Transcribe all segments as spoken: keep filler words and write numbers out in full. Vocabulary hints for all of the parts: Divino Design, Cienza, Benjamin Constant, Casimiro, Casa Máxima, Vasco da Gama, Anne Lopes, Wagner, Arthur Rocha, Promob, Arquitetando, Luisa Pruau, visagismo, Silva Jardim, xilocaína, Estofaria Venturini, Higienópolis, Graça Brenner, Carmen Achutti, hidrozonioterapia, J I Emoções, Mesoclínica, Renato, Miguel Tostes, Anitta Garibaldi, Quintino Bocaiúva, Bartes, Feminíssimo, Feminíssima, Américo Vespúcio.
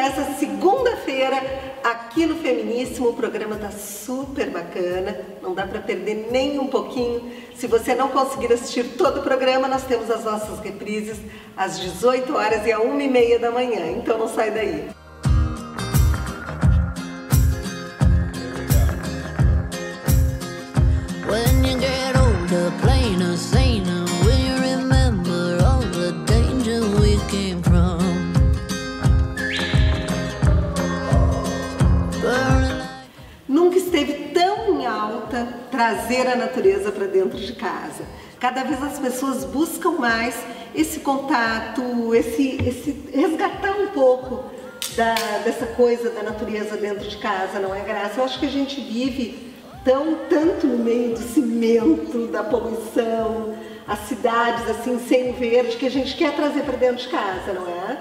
essa segunda-feira aqui no Feminíssimo. O programa tá super bacana, não dá para perder nem um pouquinho. Se você não conseguir assistir todo o programa, nós temos as nossas reprises às dezoito horas e à uma e meia da manhã, então não sai daí. When you get older, plainer, saner, will you remember all the danger we came from? Nunca esteve tão em alta trazer a natureza para dentro de casa. Cada vez as pessoas buscam mais esse contato, esse, esse resgatar um pouco da, dessa coisa da natureza dentro de casa, não é, Graça? Eu acho que a gente vive tão, tanto no meio do cimento, da poluição, as cidades assim sem o verde, que a gente quer trazer para dentro de casa, não é?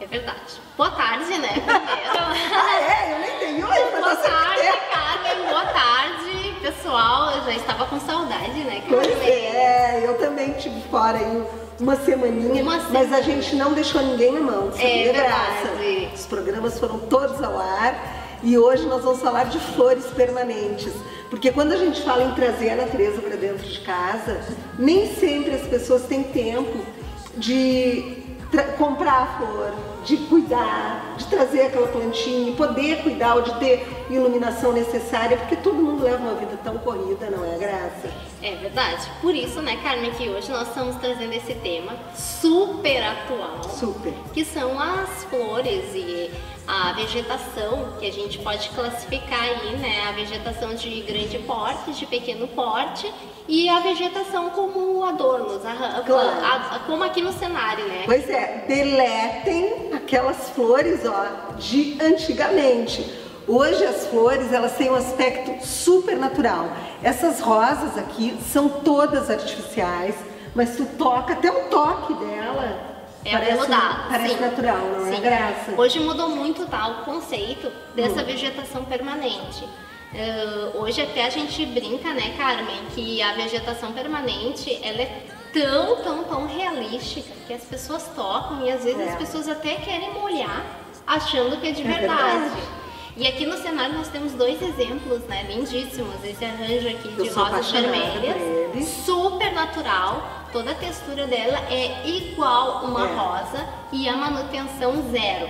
É verdade. Boa tarde, né? Primeiro. Ah, é? Eu nem tenho hoje, mas boa tarde, Carmen. Boa tarde, pessoal. Eu já estava com saudade, né? Pois é, eu também tive fora aí uma semaninha, uma mas semana. A gente não deixou ninguém na mão. É, é verdade. Graça. Os programas foram todos ao ar. E hoje nós vamos falar de flores permanentes, porque quando a gente fala em trazer a natureza para dentro de casa, nem sempre as pessoas têm tempo de comprar a flor, de cuidar, de trazer aquela plantinha, poder cuidar ou de ter iluminação necessária, porque todo mundo leva uma vida tão corrida, não é, Graça? É verdade. Por isso, né, Carmen, que hoje nós estamos trazendo esse tema super atual, super, que são as flores e a vegetação, que a gente pode classificar aí, né, a vegetação de grande porte, de pequeno porte, e a vegetação como adornos, a, claro. a, a, como aqui no cenário, né? Pois é, deletem aquelas flores, ó, de antigamente. Hoje as flores, elas têm um aspecto super natural. Essas rosas aqui são todas artificiais, mas tu toca, até o toque dela... É parece, mudado, parece natural, não é, Graça? Hoje mudou muito, tá, o conceito dessa hum. vegetação permanente. Uh, hoje até a gente brinca, né, Carmen, que a vegetação permanente, ela é tão, tão, tão realística que as pessoas tocam e às vezes é. as pessoas até querem molhar achando que é de é verdade. verdade. E aqui no cenário nós temos dois exemplos, né, lindíssimos. Esse arranjo aqui de rosas vermelhas, super natural, toda a textura dela é igual uma é. rosa e a manutenção zero.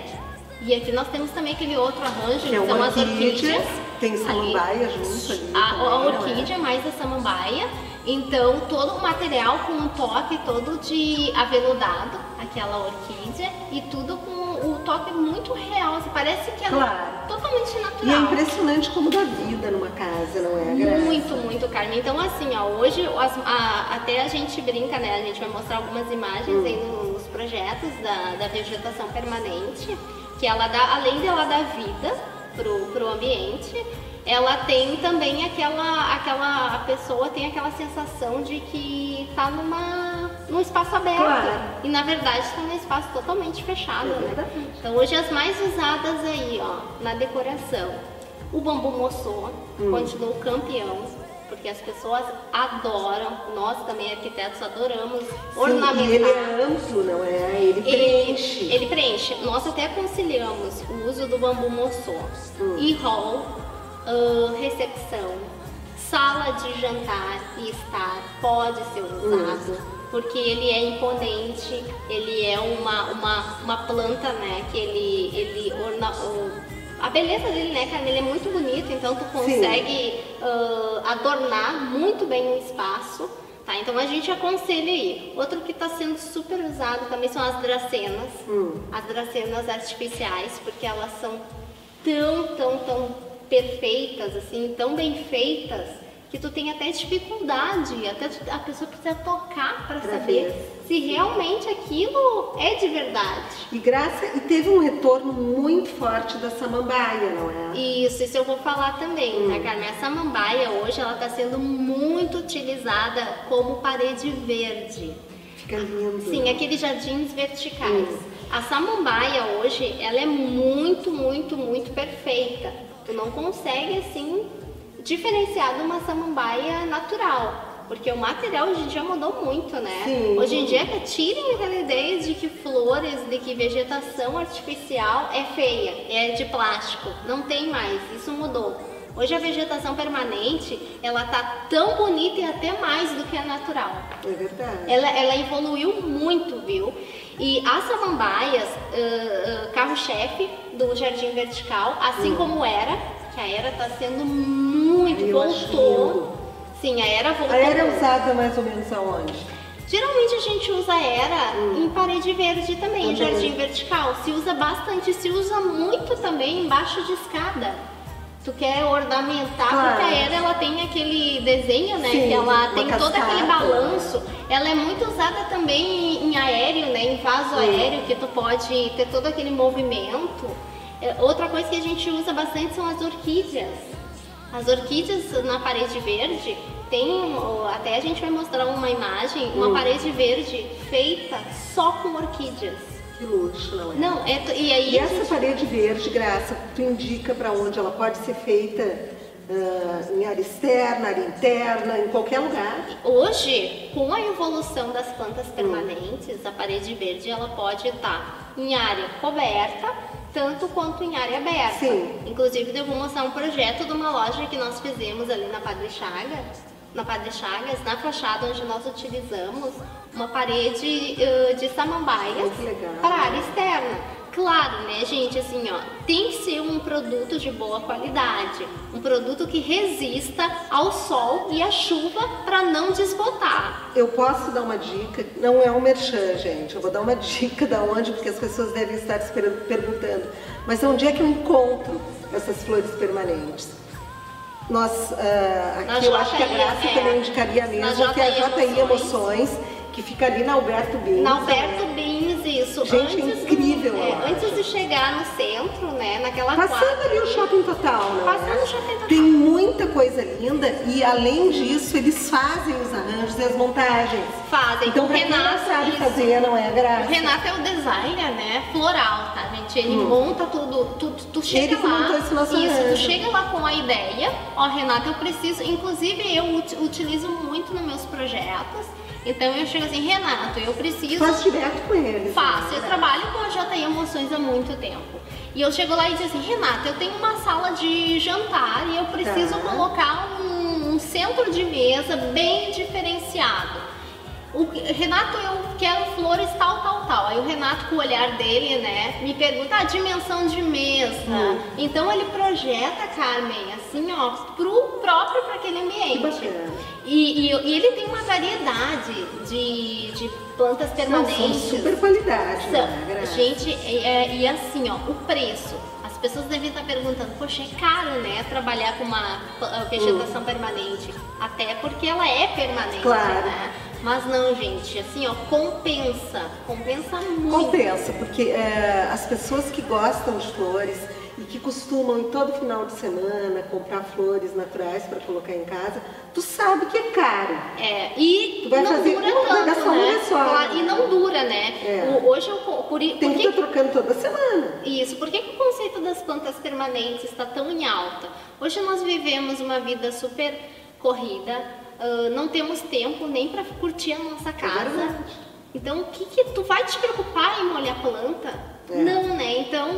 E aqui nós temos também aquele outro arranjo, que são as orquídeas. Tem samambaia ali, junto ali. A, a orquídea é. mais a samambaia. Então todo o material com um toque todo de aveludado, aquela orquídea, e tudo com o toque é muito real, parece que é claro. totalmente natural. E é impressionante como dá vida numa casa, não é, Graça? Muito, muito, Carmen. Então, assim, ó, hoje as, a, até a gente brinca, né? A gente vai mostrar algumas imagens hum. aí nos projetos da, da vegetação permanente, que ela dá, além dela dar vida pro, pro ambiente, ela tem também aquela, aquela, a pessoa tem aquela sensação de que tá numa... num espaço aberto, claro. e na verdade está num espaço totalmente fechado, né? Então hoje as mais usadas aí, ó, na decoração, o bambu moçô hum. continua o campeão, porque as pessoas adoram, nós também arquitetos adoramos ornamentar. Sim, ele é amplo, não é? Ele preenche. Ele, ele preenche, nós até conciliamos o uso do bambu moçô hum. e hall, uh, recepção, sala de jantar e estar, pode ser usado. Hum. Porque ele é imponente, ele é uma, uma, uma planta, né, que ele, ele orna... A beleza dele, né, cara, ele é muito bonito, então tu consegue uh, adornar muito bem o espaço, tá? Então a gente aconselha aí. Outro que está sendo super usado também são as dracenas, hum. as dracenas artificiais, porque elas são tão, tão, tão perfeitas, assim, tão bem feitas, que tu tem até dificuldade, até a pessoa precisa tocar para saber se realmente aquilo é de verdade. E Graça, e teve um retorno muito forte da samambaia, não é? Isso, isso eu vou falar também, hum. né, Carmen? A samambaia hoje ela está sendo muito utilizada como parede verde. Fica lindo. Sim, aqueles jardins verticais. Hum. A samambaia hoje, ela é muito, muito, muito perfeita. Tu não consegue, assim... diferenciado de uma samambaia natural, porque o material hoje em dia mudou muito, né? Sim. Hoje em dia, tirem aquela ideia de que flores, de que vegetação artificial é feia, é de plástico, não tem mais, isso mudou. Hoje a vegetação permanente, ela tá tão bonita e até mais do que a natural. É verdade. Ela, ela evoluiu muito, viu? E as samambaias, uh, uh, carro-chefe do jardim vertical, assim hum. como era, que a era tá sendo muito, eu voltou. Sim, a era voltou. A era é usada mais ou menos aonde? Geralmente a gente usa a era hum. em parede verde também, uhum. em jardim vertical. Se usa bastante, se usa muito também embaixo de escada. Tu quer ornamentar, claro. Porque a era ela tem aquele desenho, né? Sim, que ela tem cascata, todo aquele balanço. Ela é muito usada também em, em aéreo, né? Em vaso é. aéreo, que tu pode ter todo aquele movimento. Outra coisa que a gente usa bastante são as orquídeas. As orquídeas na parede verde, tem, até a gente vai mostrar uma imagem, uma hum. parede verde feita só com orquídeas. Luxo, não é? Não, é, e aí e essa gente... parede verde, Graça, tu indica para onde ela pode ser feita, uh, em área externa, área interna, em qualquer lugar? Hoje, com a evolução das plantas permanentes, hum. a parede verde ela pode estar em área coberta, tanto quanto em área aberta. Sim. Inclusive, eu vou mostrar um projeto de uma loja que nós fizemos ali na Padre Chagas. Na Padre Chagas, na fachada onde nós utilizamos uma parede uh, de samambaias para área externa. Claro, né, gente, assim, ó, tem que ser um produto de boa qualidade, um produto que resista ao sol e à chuva para não desbotar. Eu posso dar uma dica, não é um merchan, gente, eu vou dar uma dica da onde, porque as pessoas devem estar se perguntando, mas onde é que eu encontro essas flores permanentes? Nós, uh, aqui eu acho que a Graça é, também indicaria mesmo, que é a J I. Emoções, que fica ali na Alberto Bins. Na Alberto Bins, isso. Gente, antes é incrível. Do, é, antes de chegar no centro, né, naquela passando quadra. Passando ali o Shopping Total, né? Passando o Shopping Total. Tem muita coisa linda e, além disso, eles fazem os arranjos e as montagens. Fazem. Então, pra Renato, quem não sabe isso, fazer, não é, Graça? O Renato é o designer, né, floral, tá, gente? Ele hum. monta tudo, tu, tu chega eles lá, esse nosso isso, arranjo. Tu chega lá com a ideia, ó, Renato, eu preciso, inclusive eu utilizo muito nos meus projetos. Então eu chego assim, Renato, eu preciso... Faço direto com ele. Faço, eu trabalho com a J I. Emoções há muito tempo. E eu chego lá e digo assim, Renato, eu tenho uma sala de jantar e eu preciso tá. colocar um, um centro de mesa bem diferenciado. O, Renato, eu quero flores tal, tal, tal. Aí o Renato, com o olhar dele, né, me pergunta a dimensão de mesa. Hum. Então ele projeta, Carmen, assim, ó, pro próprio, para aquele ambiente. E, e, e ele tem uma variedade de, de plantas permanentes. Não, são super qualidade, né? Gente, é, e assim, ó, o preço. As pessoas devem estar perguntando, poxa, é caro, né, trabalhar com uma vegetação hum. permanente. Até porque ela é permanente, claro. Né? Mas não, gente, assim, ó, compensa, compensa muito. Compensa, porque é, as pessoas que gostam de flores e que costumam, em todo final de semana, comprar flores naturais para colocar em casa, tu sabe que é caro. É, e tu vai não fazer dura tanto, né? Só, claro, né? E não dura, né? É. O, hoje eu... Por, tem por que estar trocando toda semana. Isso, por que, que o conceito das plantas permanentes está tão em alta? Hoje nós vivemos uma vida super corrida, Uh, não temos tempo nem para curtir a nossa casa. É, então o que que tu vai te preocupar em molhar planta? É. Não, né? Então,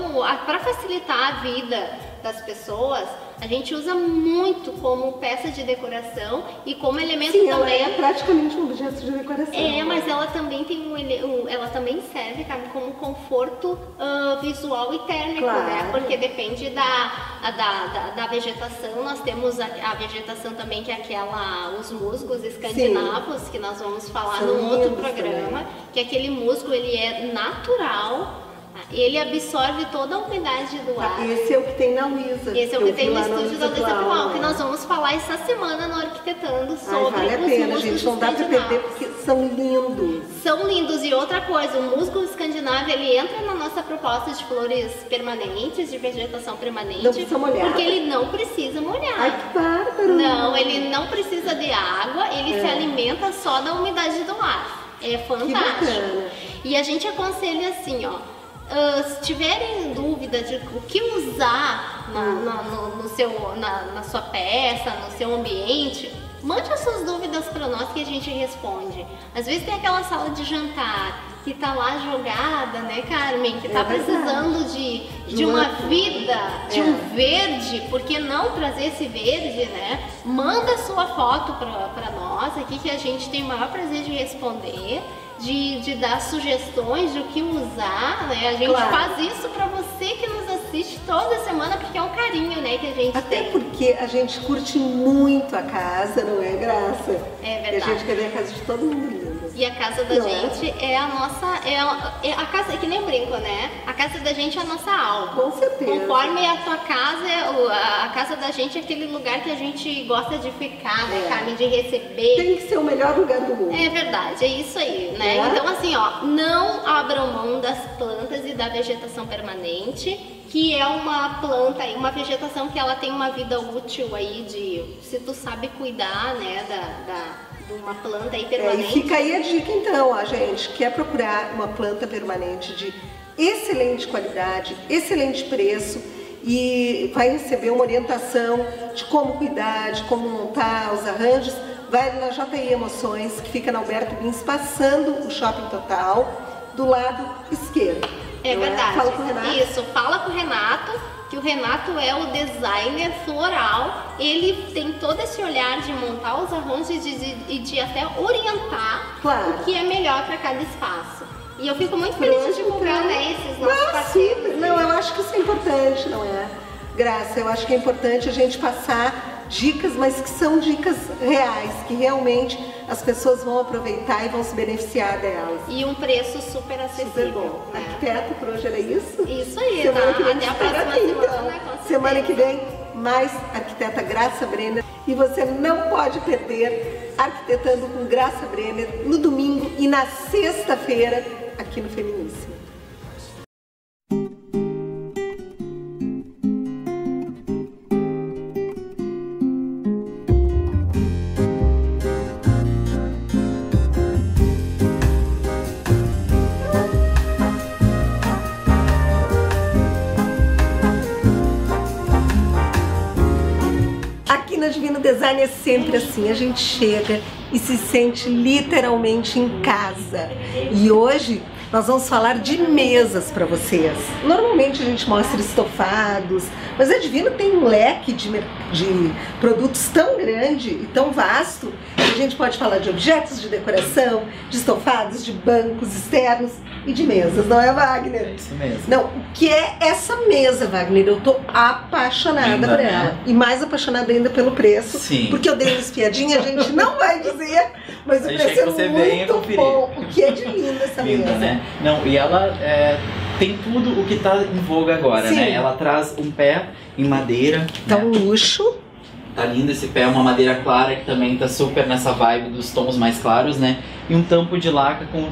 para facilitar a vida das pessoas, a gente usa muito como peça de decoração e como elemento. Sim, também. Ela é praticamente um objeto de decoração. É, mas ela também tem um, ela também serve como conforto uh, visual e térmico, claro. Né? Porque depende da, da, da, da vegetação. Nós temos a, a vegetação também que é aquela, os musgos escandinavos. Sim. Que nós vamos falar são num outro programa. Também. Que aquele musgo ele é natural. Ele absorve toda a umidade do ar. Ah, esse é o que tem na Luisa. Esse é o que, que tem no estúdio da Luisa Pruau, que nós vamos falar essa semana no Arquitetando sobre. Ai, vale os a pena, gente, não dá pra perder porque são lindos. São lindos. E outra coisa, o musgo escandinavo, ele entra na nossa proposta de flores permanentes, de vegetação permanente. Não precisa molhar. Porque ele não precisa molhar. Ai, que bárbaro. Não, ele não precisa de água, ele é. se alimenta só da umidade do ar. É fantástico. E a gente aconselha assim, ó. Uh, se tiverem dúvida de o que usar na, na, no, no seu, na, na sua peça, no seu ambiente, Mande as suas dúvidas para nós que a gente responde. Às vezes tem aquela sala de jantar que tá lá jogada, né, Carmen? Que tá é precisando de, de uma vida, de é. um verde. Por que não trazer esse verde, né? Manda sua foto pra, pra nós aqui que a gente tem o maior prazer de responder, de, de dar sugestões de o que usar, né? A gente claro. faz isso pra você que nos assiste toda semana, porque é um carinho, né, que a gente Até tem. Até porque a gente curte muito a casa, não é, Graça? É verdade. E a gente quer ver a casa de todo mundo. E a casa da Não gente é. é a nossa, é a, é a casa, que nem brinco, né? A casa da gente é a nossa alma. Com certeza. Conforme a tua casa, a casa da gente é aquele lugar que a gente gosta de ficar, né, é. Carmen? De receber. Tem que ser o melhor lugar do mundo. É verdade, é isso aí, né? É. Então assim, ó, não abram mão das plantas e da vegetação permanente, que é uma planta e uma vegetação que ela tem uma vida útil aí de, se tu sabe cuidar, né, da... da de uma planta aí permanente. É, e fica aí a dica então, ó, gente, quer procurar uma planta permanente de excelente qualidade, excelente preço e vai receber uma orientação de como cuidar, de como montar os arranjos, vai na J I. Emoções, que fica na Alberto Bins, passando o Shopping Total, do lado esquerdo. É verdade. É? Fala com o Renato. Isso, fala com o Renato. Que o Renato é o designer floral, ele tem todo esse olhar de montar os arranjos e de, de, de até orientar claro. o que é melhor para cada espaço. E eu fico muito feliz Pronto, de divulgar pra... né, esses nossos parceiros. Não, eu acho que isso é importante, não é? Graça, eu acho que é importante a gente passar dicas, mas que são dicas reais, que realmente as pessoas vão aproveitar e vão se beneficiar delas. E um preço super acessível. Super bom. Né? Arquiteto, por hoje era isso? Isso aí, semana tá? que vem até a próxima aqui, semana. Então. Né? Semana que vem, mais arquiteta Graça Brenner. E você não pode perder Arquitetando com Graça Brenner no domingo e na sexta-feira aqui no Feminíssimo. Divino Design é sempre assim, a gente chega e se sente literalmente em casa. E hoje nós vamos falar de mesas para vocês. Normalmente a gente mostra estofados, mas a Divino tem um leque de, de produtos tão grande e tão vasto que a gente pode falar de objetos de decoração, de estofados, de bancos externos e de mesas, não é, Wagner? É isso mesmo. Não, o que é essa mesa, Wagner? Eu tô apaixonada ainda por ela. Né? E mais apaixonada ainda pelo preço. Sim. Porque eu dei uma espiadinha, a gente não vai dizer, mas o preço é você muito bom. O que é de linda essa linda, mesa. Né? Não, e ela é, tem tudo o que tá em voga agora, Sim. né? Ela traz um pé em madeira. Tá né? um luxo. Tá lindo esse pé, uma madeira clara que também tá super nessa vibe dos tons mais claros, né? E um tampo de laca com, uh,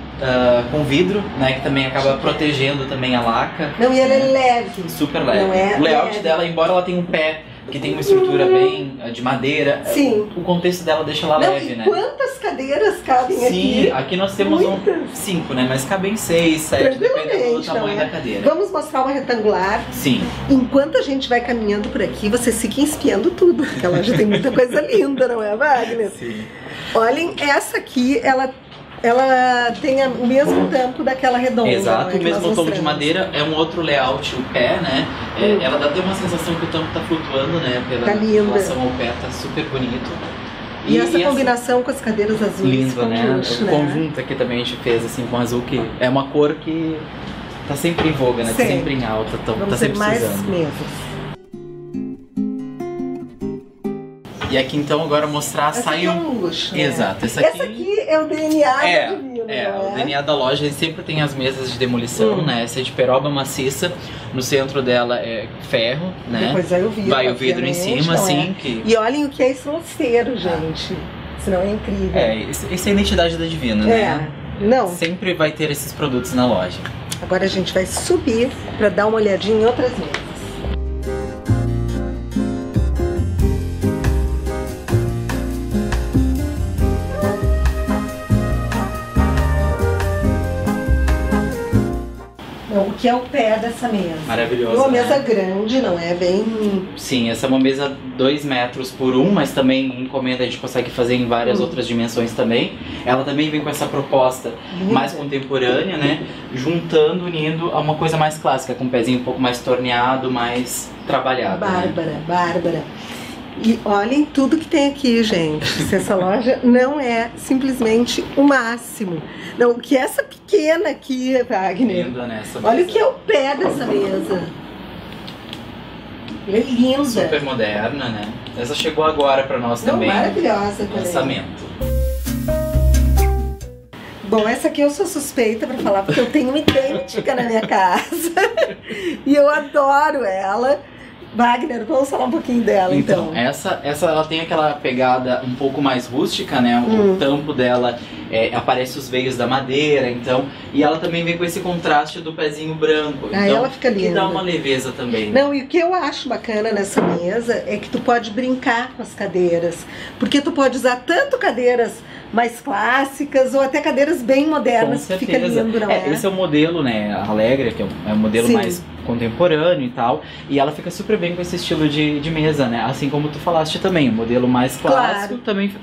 com vidro, né? Que também acaba protegendo também a laca. Não, e ela é leve. Super leve. Não é o layout leve. dela, embora ela tenha um pé que tem uma estrutura bem de madeira, Sim. o contexto dela deixa ela Não, leve, né? Quantas cadeiras cabem Sim, aqui? Sim, aqui nós temos um, cinco, né? Mas cabem seis, sete, dependendo do tamanho é? da cadeira. Vamos mostrar uma retangular. Sim. Enquanto a gente vai caminhando por aqui, vocês fiquem espiando tudo, porque ela já tem muita coisa linda, não é, Wagner? Sim. Olhem, essa aqui, ela... Ela tem o mesmo tampo daquela redonda. Exato, o mesmo tom de madeira, é um outro layout, o pé, né? É, hum. Ela dá até uma sensação que o tampo tá flutuando, né? Pela tá relação ao pé, tá super bonito. E, e essa e combinação essa... com as cadeiras azuis. Lindo, né? Luxo, o né? conjunto aqui também a gente fez assim com azul, que é uma cor que tá sempre em voga, né? Tá sempre em alta, então tá sempre precisando. Mesas. E aqui então agora mostrar essa saiu. Aqui é um luxo, né? Exato, essa aqui. Essa aqui é o D N A é, do Divino. É, é, o D N A da loja sempre tem as mesas de demolição, hum. né? Essa é de peroba maciça, no centro dela é ferro, né? Depois vai o vidro. Vai o vidro em cima, assim. É. Que... E olhem o que é esse roceiro, gente. Senão é incrível. É, essa é a identidade da Divina, é. né? Não. Sempre vai ter esses produtos na loja. Agora a gente vai subir para dar uma olhadinha em outras mesas. O que é o pé dessa mesa. Maravilhosa. Uma mesa né? grande, não é? Bem... Sim, essa é uma mesa dois metros por um, mas também encomenda a gente consegue fazer em várias hum. outras dimensões também. Ela também vem com essa proposta Linda. mais contemporânea, né? Juntando, unindo a uma coisa mais clássica, com um pezinho um pouco mais torneado, mais trabalhado. Bárbara, né? Bárbara. E olhem tudo que tem aqui, gente. Se essa loja não é simplesmente o máximo. Não, o que essa pequena aqui, Wagner. Linda, né? Olha o que é o pé dessa mesa. Ela é linda. Super moderna, né? Essa chegou agora pra nós não, também. Maravilhosa também. Lançamento. Bom, essa aqui eu sou suspeita pra falar, porque eu tenho uma idêntica na minha casa. E eu adoro ela. Wagner, vamos falar um pouquinho dela, então. Então, essa, essa ela tem aquela pegada um pouco mais rústica, né? O hum. tampo dela é, aparece os veios da madeira, então... E ela também vem com esse contraste do pezinho branco. Ah, então, ela fica linda. Que dá uma leveza também. Né? Não, e o que eu acho bacana nessa mesa é que tu pode brincar com as cadeiras. Porque tu pode usar tanto cadeiras mais clássicas ou até cadeiras bem modernas, que fica lindo, não é? É, esse é o modelo, né? A Alegre, que é o modelo Sim. mais... contemporâneo e tal, e ela fica super bem com esse estilo de, de mesa, né? Assim como tu falaste também, o modelo mais clássico claro. também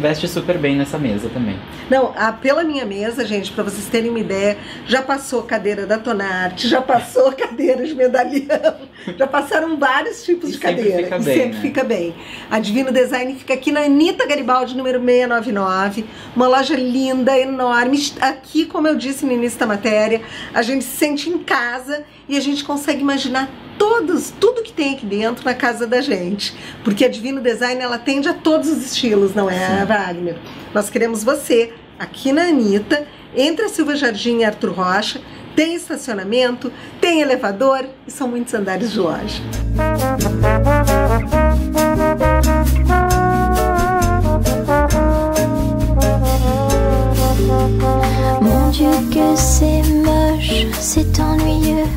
veste super bem nessa mesa também. Não, a, pela minha mesa, gente, pra vocês terem uma ideia, já passou cadeira da Tonarte, já passou cadeira de medalhão, já passaram vários tipos e de cadeira. Fica e bem, sempre né? fica bem. A Divino Design fica aqui na Anitta Garibaldi, número seiscentos e noventa e nove, uma loja linda, enorme. Aqui, como eu disse no início da matéria, a gente se sente em casa e a gente consegue imaginar todos, tudo que tem aqui dentro na casa da gente, porque a Divino Design ela atende a todos os estilos, não é, Sim. Wagner? Nós queremos você aqui na Anitta, entre a Silva Jardim e Arthur Rocha, tem estacionamento, tem elevador e são muitos andares de loja. Mon Dieu, que c'est moche, c'est ennuyeux,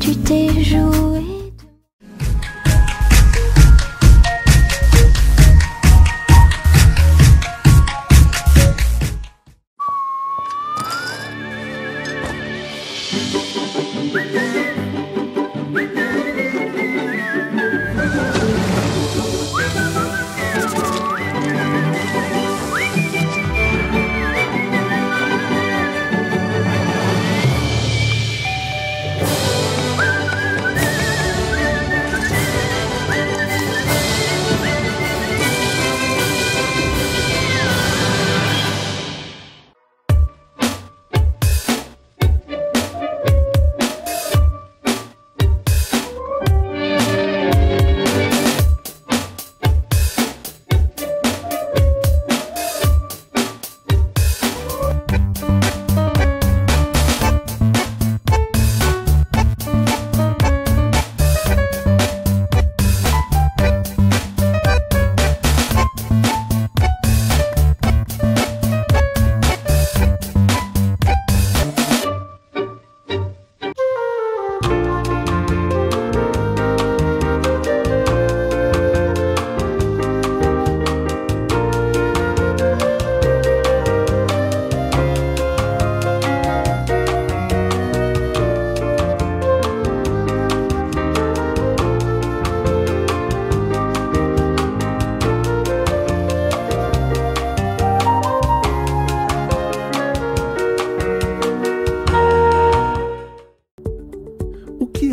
tu t'es joué.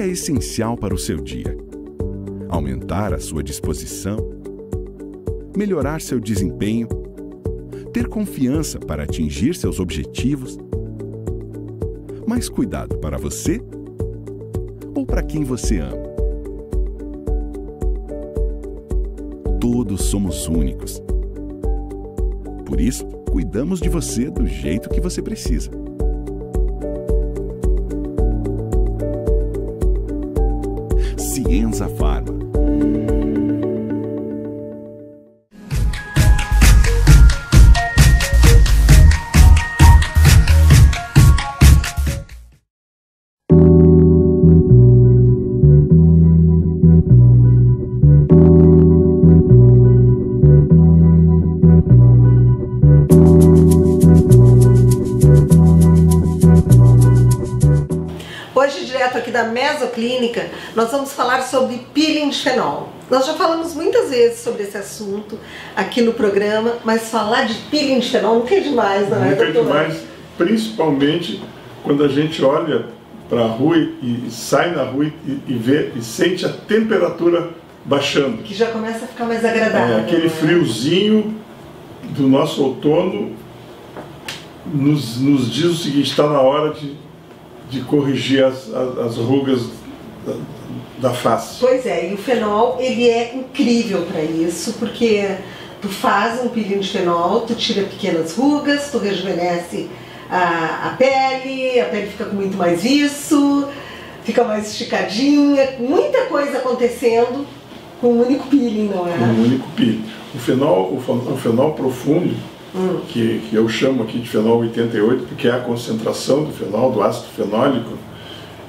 Essencial para o seu dia. Aumentar a sua disposição, melhorar seu desempenho, ter confiança para atingir seus objetivos, mais cuidado para você ou para quem você ama. Todos somos únicos. Por isso, cuidamos de você do jeito que você precisa. Cienza Farma. projeto aqui da Mesoclínica, nós vamos falar sobre peeling de fenol. Nós já falamos muitas vezes sobre esse assunto aqui no programa, mas falar de peeling de fenol nunca é demais, não é? Nunca é demais, principalmente quando a gente olha para a rua e, e sai na rua e, e vê e sente a temperatura baixando. Que já começa a ficar mais agradável. É, aquele friozinho do nosso outono nos, nos diz o seguinte: está na hora de, de corrigir as, as, as rugas da, da face. Pois é, e o fenol ele é incrível para isso, porque tu faz um peeling de fenol, tu tira pequenas rugas, tu rejuvenesce a, a pele, a pele fica com muito mais viço, fica mais esticadinha, muita coisa acontecendo com um único peeling, não é? Com um único peeling. O fenol, o fenol profundo, hum. que, que eu chamo aqui de fenol oitenta e oito, porque é a concentração do fenol, do ácido fenólico,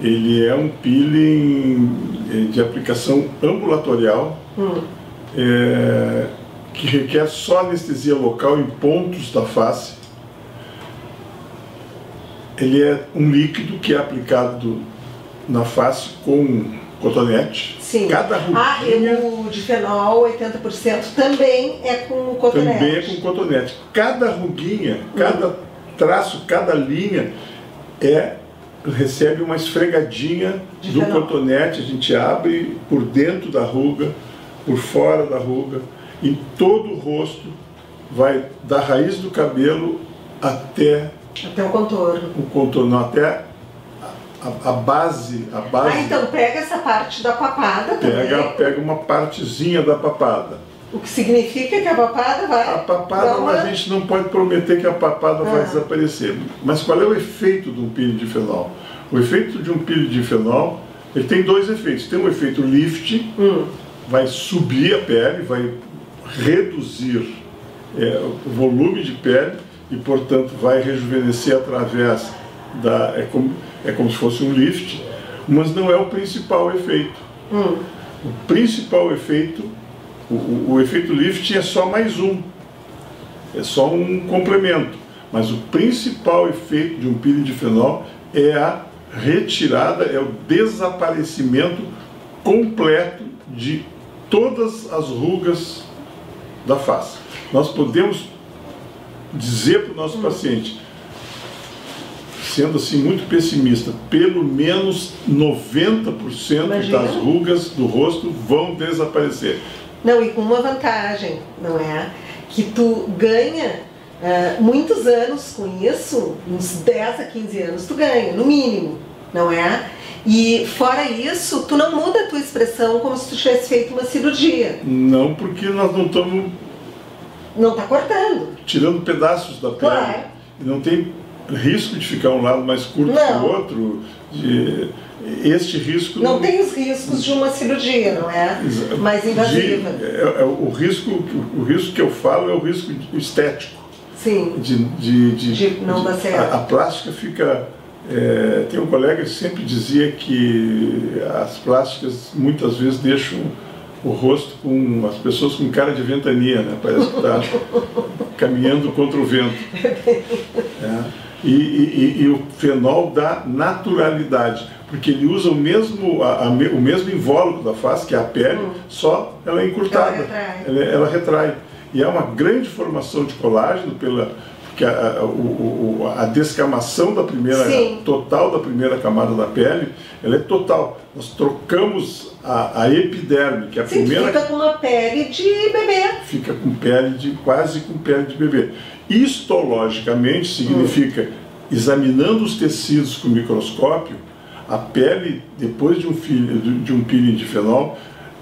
ele é um peeling de aplicação ambulatorial, hum. é, que requer só anestesia local em pontos da face. Ele é um líquido que é aplicado na face com cotonete. Sim. Cada ruguinha... Ah, e o de fenol, oitenta por cento, também é com cotonete. Também é com cotonete. Cada ruguinha, hum. cada traço, cada linha é, recebe uma esfregadinha de do fenol. Cotonete. A gente abre por dentro da ruga, por fora da ruga, em todo o rosto, vai da raiz do cabelo até... Até o contorno. O contorno, até... A, a base, a base... Ah, então pega essa parte da papada também. Pega, pega uma partezinha da papada. O que significa que a papada vai... A papada, uma... a gente não pode prometer que a papada ah. vai desaparecer. Mas qual é o efeito de um peeling de fenol? O efeito de um peeling de fenol, ele tem dois efeitos. Tem um efeito lift, hum. vai subir a pele, vai reduzir é, o volume de pele e, portanto, vai rejuvenescer através da... É como, É como se fosse um lift, mas não é o principal efeito. Hum. O principal efeito, o, o, o efeito lift é só mais um, é só um complemento. Mas o principal efeito de um peeling de fenol é a retirada, é o desaparecimento completo de todas as rugas da face. Nós podemos dizer para o nosso hum. paciente, sendo assim muito pessimista, pelo menos noventa por cento Imagina. Das rugas do rosto vão desaparecer. Não, e com uma vantagem, não é? Que tu ganha uh, muitos anos com isso, uns dez a quinze anos tu ganha, no mínimo, não é? E fora isso, tu não muda a tua expressão como se tu tivesse feito uma cirurgia. Não, porque nós não estamos... Não está cortando. Tirando pedaços da pele. Claro. E não tem... risco de ficar um lado mais curto não. que o outro, de, este risco... Não, não tem os riscos de uma cirurgia, não é? Exato. Mais invasiva. De, é, é, o, risco, o risco que eu falo é o risco estético. Sim, de, de, de, de não dar certo. A, a plástica fica... É, tem um colega que sempre dizia que as plásticas muitas vezes deixam o rosto com as pessoas com cara de ventania, né? Parece que está caminhando contra o vento. É. E, e, e o fenol dá naturalidade, porque ele usa o mesmo, a, a, o mesmo invólucro da face, que é a pele, hum. só ela é encurtada, ela retrai. Ela, ela retrai. E é uma grande formação de colágeno, pela, porque a, a, o, a descamação da primeira, total da primeira camada da pele, ela é total. Nós trocamos a, a epiderme, que é a Sim, primeira... fica com uma pele de bebê. Fica com pele de, quase com pele de bebê. Histologicamente significa, hum. examinando os tecidos com microscópio, a pele, depois de um, filho, de, de um peeling de fenol,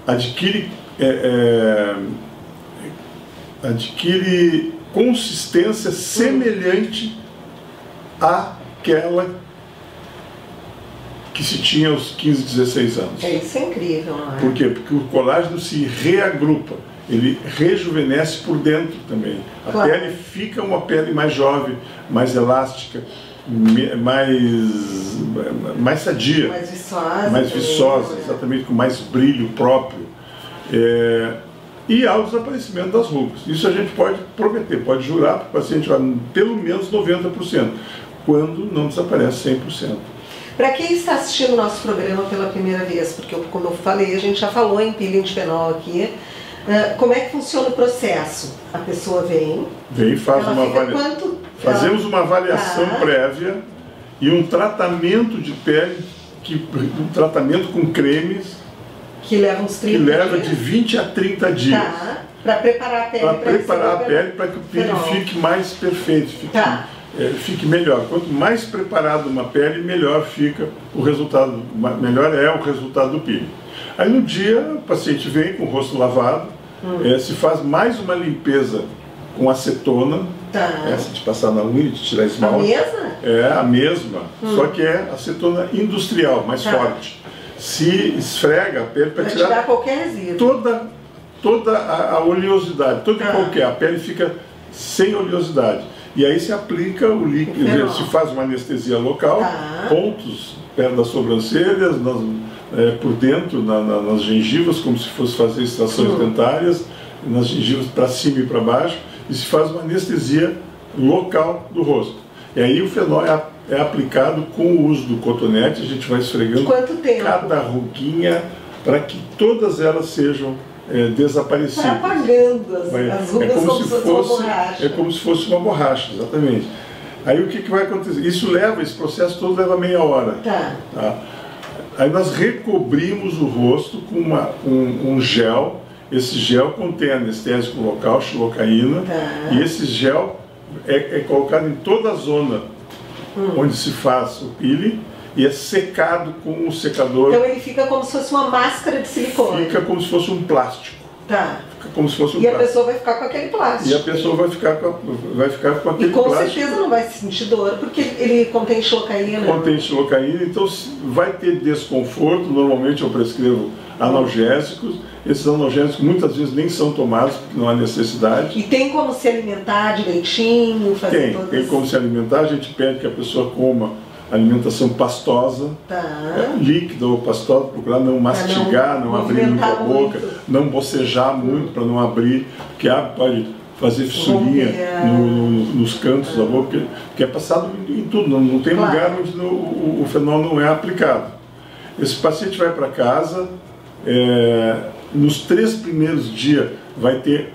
adquire, é, é, adquire consistência semelhante hum. àquela que se tinha aos quinze, dezesseis anos. É, isso é incrível, não é? Por quê? Porque o colágeno se reagrupa. Ele rejuvenesce por dentro também. A claro. Pele fica uma pele mais jovem, mais elástica, mais, mais sadia. Mais viçosa. Mais viçosa, também, exatamente, né? Com mais brilho próprio. É, e há o desaparecimento das rugas. Isso a gente pode prometer, pode jurar para o paciente, pelo menos noventa por cento, quando não desaparece cem por cento. Para quem está assistindo o nosso programa pela primeira vez, porque como eu falei, a gente já falou em peeling de penol aqui, uh, como é que funciona o processo? A pessoa vem... Vem, faz uma avaliação. Fazemos uma avaliação tá. prévia e um tratamento de pele, que, um tratamento com cremes... Que leva uns trinta dias. Que leva dias. de vinte a trinta dias. Tá. Para preparar a pele. Para preparar a pele para que o pele fique mais perfeito, fique, tá. é, fique melhor. Quanto mais preparada uma pele, melhor fica o resultado, melhor é o resultado do peeling. Aí no dia o paciente vem com o rosto lavado, hum. é, se faz mais uma limpeza com acetona, tá. essa de passar na unha, de tirar esmalte. A mesma? É, a mesma, hum. só que é acetona industrial, mais tá. forte. Se esfrega a pele para tirar, tirar qualquer resíduo. Toda Toda a oleosidade, toda e ah. qualquer, a pele fica sem oleosidade. E aí se aplica o líquido, dizer, se faz uma anestesia local, ah. pontos, perto das sobrancelhas, nas, é, por dentro, na, na, nas gengivas, como se fosse fazer extrações hum. dentárias, nas gengivas para cima e para baixo, e se faz uma anestesia local do rosto. E aí o fenol é, é aplicado com o uso do cotonete, a gente vai esfregando cada ruguinha para que todas elas sejam... É, desaparecidas. Vai apagando as, vai, as rugas é como, como se fosse uma borracha. É como se fosse uma borracha, exatamente. Aí o que, que vai acontecer? Isso leva, esse processo todo leva meia hora. Tá. Tá? Aí nós recobrimos o rosto com uma, um, um gel. Esse gel contém anestésico local, xilocaína. Tá. E esse gel é, é colocado em toda a zona hum. onde se faz o peeling. E é secado com o secador. Então ele fica como se fosse uma máscara de silicone. Fica como se fosse um plástico. Tá. Fica como se fosse um e plástico. E a pessoa vai ficar com aquele plástico. E a pessoa vai ficar com, vai ficar com aquele plástico. E com plástico. certeza não vai sentir dor, porque ele contém xilocaína. Contém xilocaína, então vai ter desconforto. Normalmente eu prescrevo analgésicos. Esses analgésicos muitas vezes nem são tomados, porque não há necessidade. E tem como se alimentar direitinho? Fazer tem, todas... tem como se alimentar. A gente pede que a pessoa coma alimentação pastosa, tá. é, líquida ou pastosa, procurar não mastigar, não, não abrir muito a boca, muito. não bocejar muito para não abrir, porque ah, pode fazer fissurinha no, no, nos cantos ah. da boca, porque, porque é passado em tudo, não, não tem claro. lugar onde no, o, o fenol não é aplicado. Esse paciente vai para casa, é, nos três primeiros dias vai ter,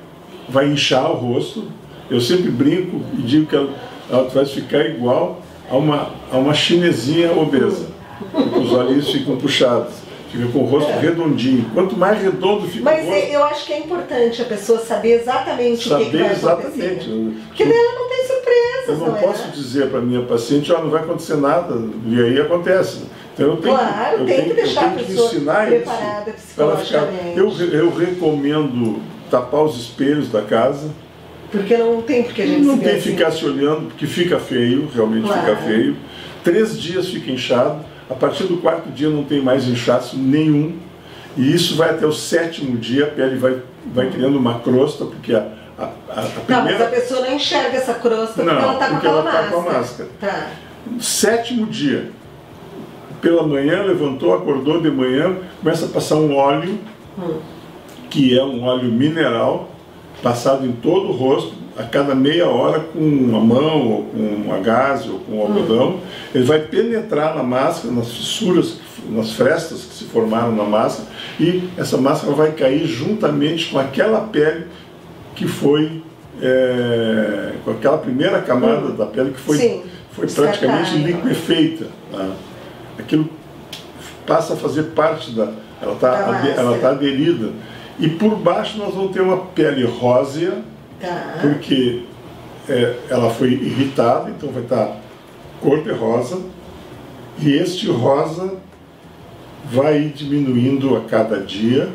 vai inchar o rosto. Eu sempre brinco e digo que ela, ela vai ficar igual a uma, a uma chinesinha obesa, os olhinhos ficam puxados, fica com o rosto é. redondinho. Quanto mais redondo fica Mas o rosto... Mas eu acho que é importante a pessoa saber exatamente saber o que, que vai acontecer. Exatamente. Porque daí ela não tem surpresas. Eu não, não posso é? dizer para a minha paciente, ó, não vai acontecer nada, e aí acontece. Então eu tenho, claro, eu tem tenho, que deixar eu tenho a pessoa que ensinar preparada isso psicologicamente. Ela ficar... eu, eu recomendo tapar os espelhos da casa. Porque não tem porque a gente Não se tem que assim. ficar se olhando, porque fica feio, realmente claro. fica feio. Três dias fica inchado, a partir do quarto dia não tem mais inchaço nenhum. E isso vai até o sétimo dia, a pele vai, vai criando uma crosta, porque a, a, a primeira... Não, mas a pessoa não enxerga essa crosta não, porque ela está com aquela máscara. Tá com a máscara. Tá. Sétimo dia, pela manhã, levantou, acordou de manhã, começa a passar um óleo, hum. que é um óleo mineral, passado em todo o rosto, a cada meia hora com uma mão, ou com uma gaze, ou com um algodão, hum. ele vai penetrar na máscara, nas fissuras, nas frestas que se formaram na máscara, e essa máscara vai cair juntamente com aquela pele que foi, é, com aquela primeira camada hum. da pele que foi, Sim, foi praticamente liquefeita. Tá? Aquilo passa a fazer parte da... ela está tá aderida. E por baixo nós vamos ter uma pele rósea, tá. porque é, ela foi irritada, então vai estar cor de rosa. E este rosa vai diminuindo a cada dia,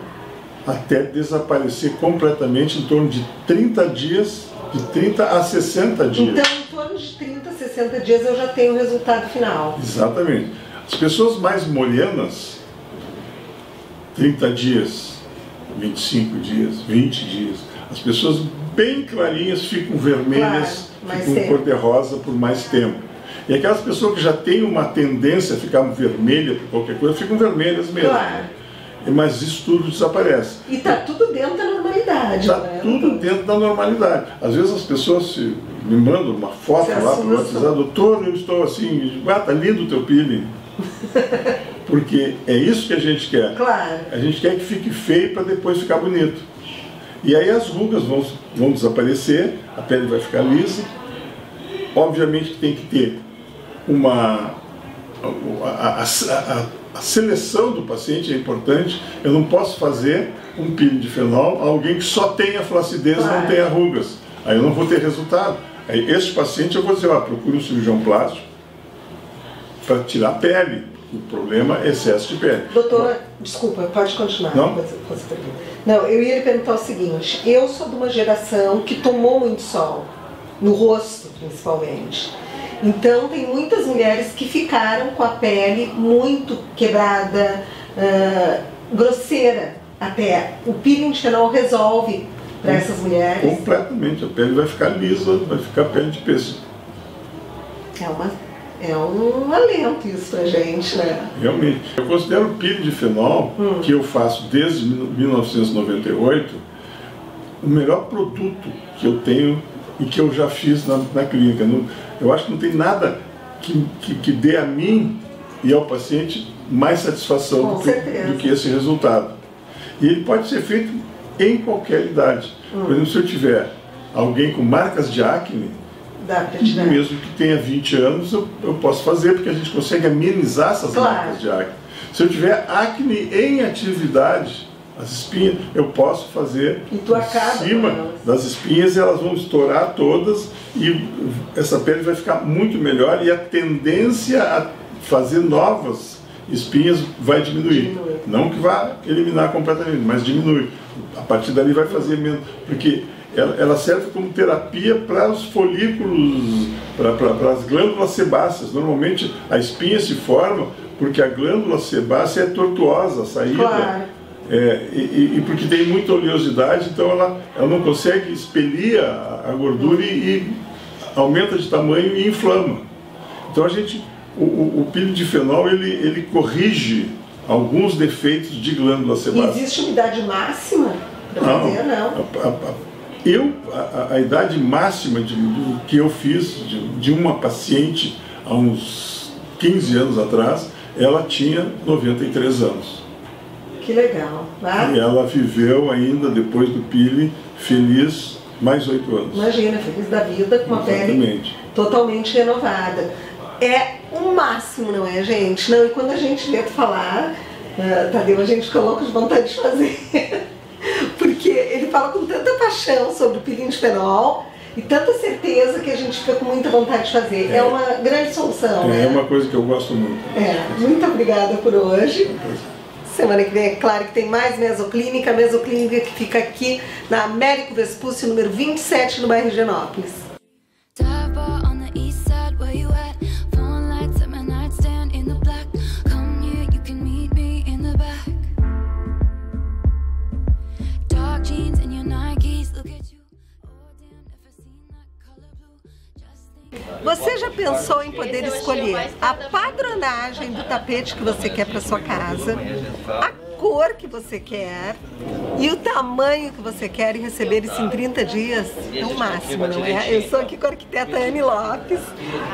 até desaparecer completamente em torno de trinta dias, de trinta a sessenta dias. Então em torno de trinta a sessenta dias eu já tenho o resultado final. Exatamente. As pessoas mais morenas, trinta dias... vinte e cinco dias, vinte dias. As pessoas bem clarinhas ficam vermelhas, claro, ficam cor-de-rosa por mais tempo. E aquelas pessoas que já têm uma tendência a ficar vermelha por qualquer coisa, ficam vermelhas mesmo. Claro. Mas isso tudo desaparece. E está tudo dentro da normalidade. Está né? tudo dentro da normalidade. Às vezes as pessoas se, me mandam uma foto lá para o WhatsApp, doutor, eu estou assim, ah, tá lindo o teu peeling. Porque é isso que a gente quer. Claro. A gente quer que fique feio para depois ficar bonito. E aí as rugas vão, vão desaparecer, a pele vai ficar lisa. Obviamente que tem que ter uma... A, a, a, a seleção do paciente é importante. Eu não posso fazer um peeling de fenol a alguém que só tem a flacidez, claro, não tem rugas. Aí eu não vou ter resultado. Aí esse paciente eu vou dizer, ah, procure um cirurgião plástico para tirar a pele. O problema é excesso de pele. Doutora, não, desculpa, pode continuar. Não? Não, eu ia lhe perguntar o seguinte. Eu sou de uma geração que tomou muito sol, no rosto principalmente. Então tem muitas mulheres que ficaram com a pele muito quebrada, uh, grosseira até. O peeling de fenol resolve para essas mulheres? Completamente, a pele vai ficar lisa, vai ficar pele de pêssego. É uma, é um alento isso pra gente, né? Realmente. Eu considero o peeling de fenol, hum. que eu faço desde mil novecentos e noventa e oito, o melhor produto que eu tenho e que eu já fiz na, na clínica. No, eu acho que não tem nada que, que, que dê a mim e ao paciente mais satisfação do que, do que esse resultado. E ele pode ser feito em qualquer idade. Hum. Por exemplo, se eu tiver alguém com marcas de acne, dá pra tirar, mesmo que tenha vinte anos, eu, eu posso fazer, porque a gente consegue amenizar essas, claro, marcas de acne. Se eu tiver acne em atividade, as espinhas, eu posso fazer em cima das espinhas e elas vão estourar todas e essa pele vai ficar muito melhor e a tendência a fazer novas espinhas vai diminuir. Diminui. Não que vá eliminar completamente, mas diminui. A partir dali vai fazer menos, porque ela, ela serve como terapia para os folículos, para, para, para as glândulas sebáceas. Normalmente a espinha se forma porque a glândula sebácea é tortuosa, a saída. Claro. É, e, e porque tem muita oleosidade, então ela, ela não consegue expelir a, a gordura e, e aumenta de tamanho e inflama. Então a gente, o, o, o peeling de fenol, ele, ele corrige alguns defeitos de glândula sebácea. E existe umidade máxima? Não, fazer, não. A, a, a, eu, a, a idade máxima de, do que eu fiz de, de uma paciente há uns quinze anos atrás, ela tinha noventa e três anos. Que legal, tá? E ela viveu ainda, depois do peeling, feliz mais oito anos. Imagina, feliz da vida, com uma pele totalmente renovada. É o máximo, não é, gente? Não, e quando a gente vê tu falar, uh, Tadeu, a gente coloca de vontade de fazer. Porque ele fala com tanta paixão sobre o peeling de fenol e tanta certeza que a gente fica com muita vontade de fazer. É, é uma grande solução, é, né? É uma coisa que eu gosto muito. É, muito obrigada por hoje. Semana que vem, é claro que tem mais Mesoclínica, a Mesoclínica que fica aqui na Américo Vespúcio, número vinte e sete, no bairro Higienópolis. Você já pensou em poder escolher a padronagem do tapete que você quer para sua casa, a cor que você quer e o tamanho que você quer e receber isso em trinta dias? É o máximo, não é? Eu sou aqui com a arquiteta Anne Lopes,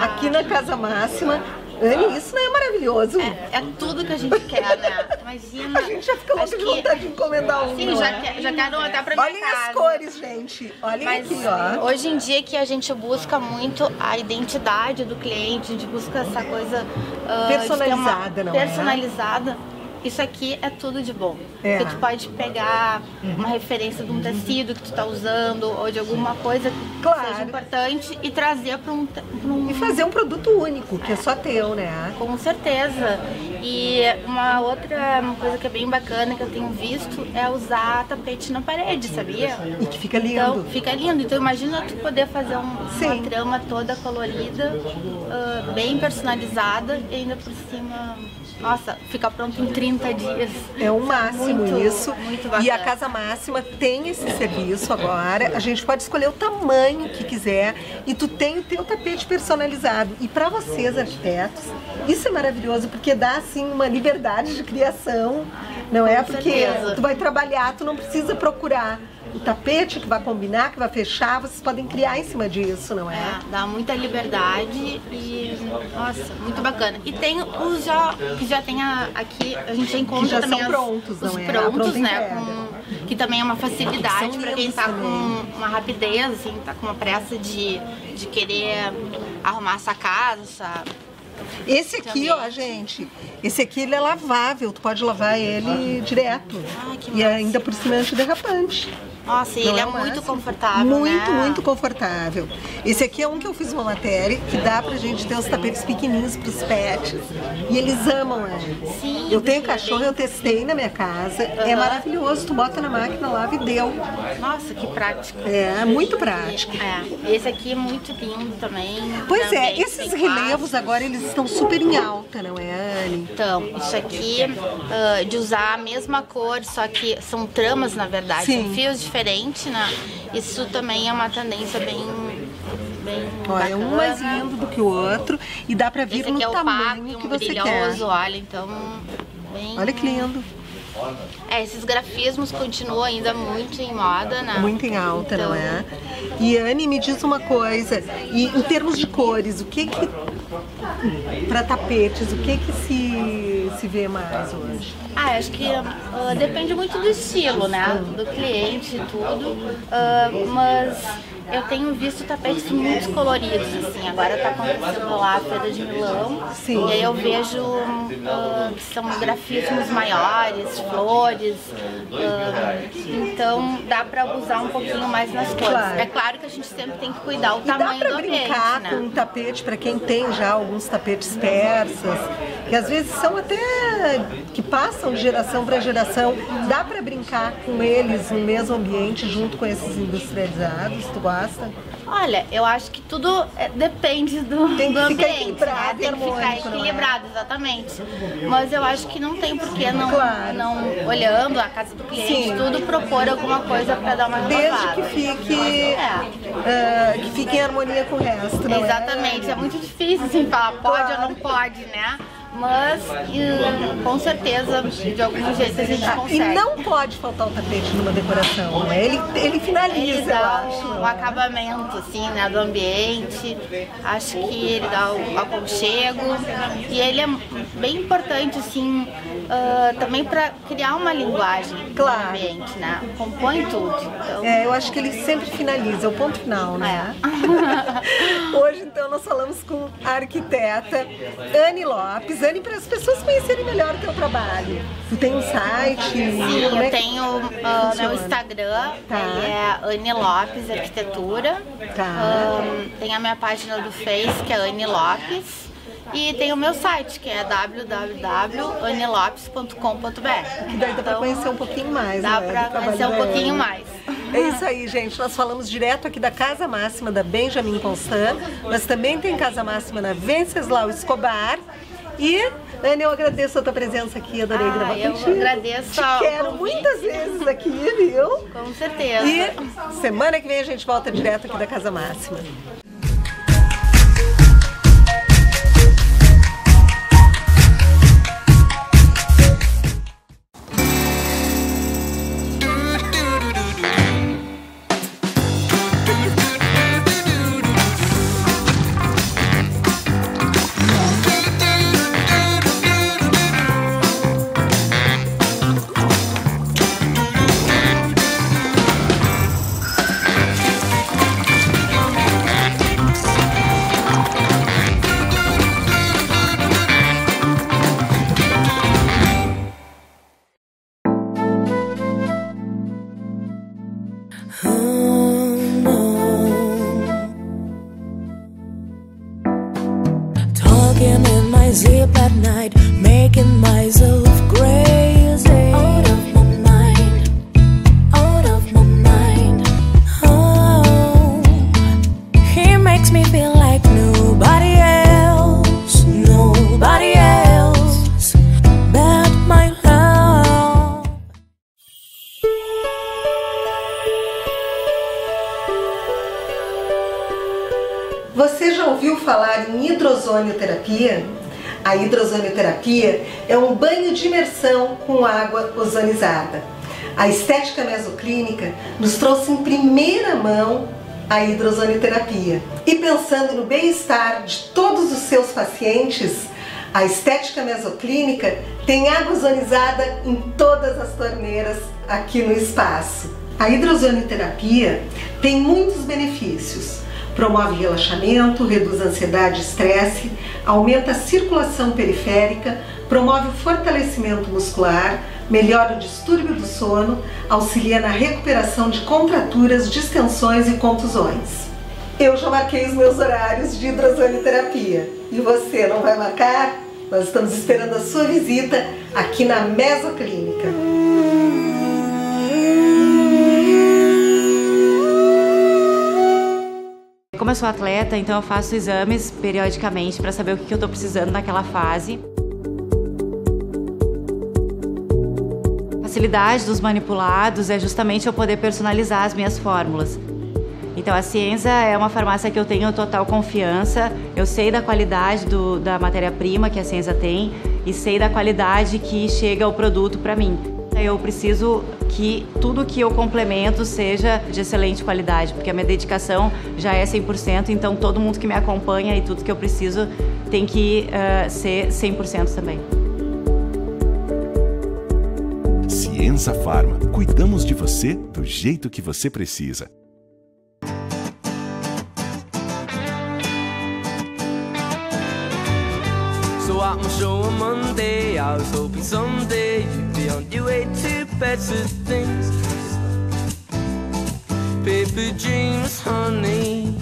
aqui na Casa Máxima. Anne, isso não é maravilhoso? É, é tudo que a gente quer, né? Imagina. A gente já fica louca de vontade que... de encomendar um. Sim, já, que, já quero até pra minha casa. Olhem as cores, gente. Olhem aqui, ó. Hoje em dia que a gente busca muito a identidade do cliente, a gente busca essa coisa... Uh, personalizada, não é? Personalizada. Isso aqui é tudo de bom. É. Porque tu pode pegar uma referência de um tecido que tu tá usando ou de alguma coisa que, claro, seja importante e trazer para um, um... E fazer um produto único, que é, é só teu, né? Com certeza. E uma outra uma coisa que é bem bacana que eu tenho visto é usar tapete na parede, sabia? E que fica lindo. Então, fica lindo. Então imagina tu poder fazer um, uma trama toda colorida, uh, bem personalizada e ainda por cima... Nossa, fica pronto em trinta dias. É o máximo muito, isso. Muito bacana. E a Casa Máxima tem esse serviço agora. A gente pode escolher o tamanho que quiser e tu tem o teu tapete personalizado. E para vocês, arquitetos, isso é maravilhoso porque dá assim uma liberdade de criação, não é? Porque tu vai trabalhar, tu não precisa procurar o tapete que vai combinar, que vai fechar, vocês podem criar em cima disso, não é? É, dá muita liberdade e, nossa, muito bacana. E tem os já, que já tem a, aqui, a gente encontra já também são as, prontos, os não é? prontos, né? Com, que também é uma facilidade para quem tá também. com uma rapidez, assim, tá com uma pressa de, de querer arrumar essa casa, sabe? Esse aqui, ó, gente, esse aqui ele é lavável, tu pode lavar ele direto. Ai, que e ainda por cima é antiderrapante. Nossa, e ele é, é muito confortável, Muito, né? muito confortável. Esse aqui é um que eu fiz uma matéria, que dá pra gente ter os tapetes pequenininhos pros pets. E eles amam, né? Sim. Eu tenho cachorro, eu testei na minha casa. Uhum. É maravilhoso, tu bota na máquina, lava e deu. Nossa, que prático. É, muito prático. É, esse aqui é muito lindo também. Pois também, é, esses relevos agora, eles estão super em alta, não é, Anne? Então, isso aqui, uh, de usar a mesma cor, só que são tramas, na verdade, Sim. são fios de diferente, né? Isso também é uma tendência bem, bem Olha, bacana. Um mais lindo do que o outro e dá pra vir no é tamanho opaco, que um você brilhoso, quer. Olha, então, bem... olha que lindo. É, esses grafismos continuam ainda muito em moda, né? Muito em alta, então... não é? E Anne, me diz uma coisa, e em termos de cores, o que que... para tapetes, o que que se, se vê mais hoje? Ah, acho que uh, depende muito do estilo, né? Do cliente e tudo, uh, mas eu tenho visto tapetes muito coloridos, assim. Agora tá acontecendo lá a Feira de Milão, Sim. e aí eu vejo uh, que são grafismos maiores, flores, uh, então dá para abusar um pouquinho mais nas cores. Claro. É claro que a gente sempre tem que cuidar o tamanho do tapete, né? Dá pra brincar com um tapete, para quem tem já alguns tapetes persas, que às vezes são até que passam de geração para geração, dá para brincar com eles no mesmo ambiente junto com esses industrializados, tu gosta? Olha, eu acho que tudo é, depende do, tem que do ficar ambiente, equilibrado, né? Tem que ficar equilibrado, exatamente. Mas eu acho que não tem porquê não, claro. não olhando a casa do cliente, Sim. tudo propor alguma coisa para dar uma renovada. Desde que fique, é. uh, que fique em harmonia com o resto, não Exatamente, é, é muito difícil assim, falar pode claro. ou não pode, né? Mas hum, com certeza, de algum jeito a gente consegue. E não pode faltar o tapete numa decoração, né? Ele, ele finaliza, ele dá eu acho. O acabamento, assim, né, do ambiente. Acho que ele dá o aconchego. E ele é bem importante, assim, uh, também para criar uma linguagem claro. do ambiente, né? Compõe tudo. Então... É, eu acho que ele sempre finaliza, é o ponto final, né? É. Hoje, então, nós falamos com a arquiteta Anne Lopes. Para as pessoas conhecerem melhor o teu trabalho. Tu tem um site? Sim, eu tenho uh, meu Instagram, tá. é Anne Lopes Arquitetura. Tá. Um, tem a minha página do Face, que é Anne Lopes. E tem o meu site, que é w w w ponto anne lopes ponto com ponto b r. Que daí dá para conhecer um pouquinho mais. Dá né? para conhecer um pouquinho mais. É isso aí, gente. Nós falamos direto aqui da Casa Máxima da Benjamin Constant. Mas também tem Casa Máxima na Venceslau Escobar. E, Anne, eu agradeço a tua presença aqui, adorei ah, gravar eu contigo. Eu agradeço. Te quero muitas vezes aqui, viu? Com certeza. E semana que vem a gente volta direto aqui da Casa Máxima. A hidrozonioterapia é um banho de imersão com água ozonizada. A estética mesoclínica nos trouxe em primeira mão a hidrozonoterapia. E pensando no bem-estar de todos os seus pacientes, a estética mesoclínica tem água ozonizada em todas as torneiras aqui no espaço. A hidrozonoterapia tem muitos benefícios. Promove relaxamento, reduz ansiedade e estresse, aumenta a circulação periférica, promove o fortalecimento muscular, melhora o distúrbio do sono, auxilia na recuperação de contraturas, distensões e contusões. Eu já marquei os meus horários de hidrozonoterapia. E você, não vai marcar? Nós estamos esperando a sua visita aqui na Mesoclínica. Como eu sou atleta, então eu faço exames periodicamente para saber o que eu estou precisando naquela fase. A facilidade dos manipulados é justamente eu poder personalizar as minhas fórmulas. Então a Cienza é uma farmácia que eu tenho total confiança, eu sei da qualidade do, da matéria-prima que a Cienza tem e sei da qualidade que chega o produto para mim. Eu preciso que tudo que eu complemento seja de excelente qualidade, porque a minha dedicação já é cem por cento, então todo mundo que me acompanha e tudo que eu preciso tem que uh, ser cem por cento também. Cienza Farma, cuidamos de você do jeito que você precisa. I'm sure on Monday, I was hoping someday you'd be on your way to better things. Paper dreams, honey.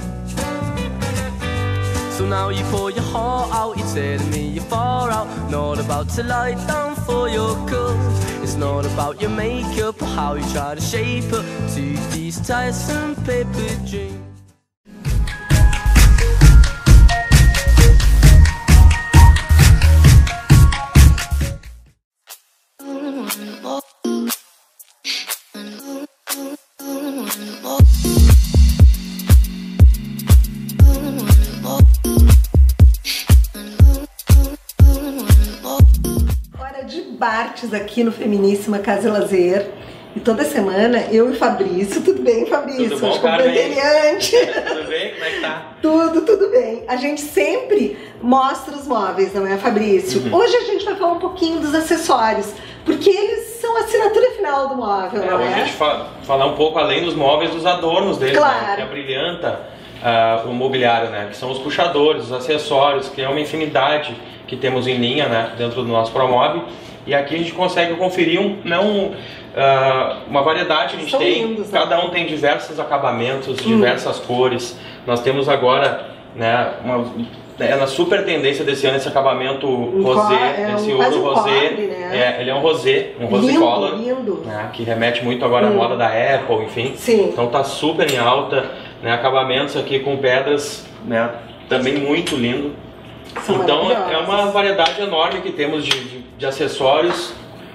So now you pour your heart out, you're telling me you're far out. Not about to lie down for your cause. It's not about your makeup or how you try to shape up to these tiresome paper dreams. Bartes aqui no Feminíssima Casa e Lazer. E toda semana eu e Fabrício, tudo bem, Fabrício? Tudo bom, Carmen? Tudo bem? Como é que tá? Tudo, tudo bem. A gente sempre mostra os móveis, não é, Fabrício? Uhum. Hoje a gente vai falar um pouquinho dos acessórios, porque eles são a assinatura final do móvel, é, não é? Hoje a gente fala, falar um pouco além dos móveis, dos adornos deles, claro, né? Que abrilhanta uh, o mobiliário, né? Que são os puxadores, os acessórios, que é uma infinidade que temos em linha, né? Dentro do nosso Promob. E aqui a gente consegue conferir um, não, uh, uma variedade, a gente São tem, lindos, cada né? um tem diversos acabamentos, diversas hum. cores. Nós temos agora, né, uma, é na super tendência desse ano, esse acabamento um rosé, é esse um, ouro rosé, cobre, né? É, ele é um rosé, um rosé color, lindo. Né, que remete muito agora hum. à moda da Apple, enfim. Sim. Então tá super em alta, né, acabamentos aqui com pedras, né, também muito lindo. São então é uma variedade enorme que temos de, de, de acessórios,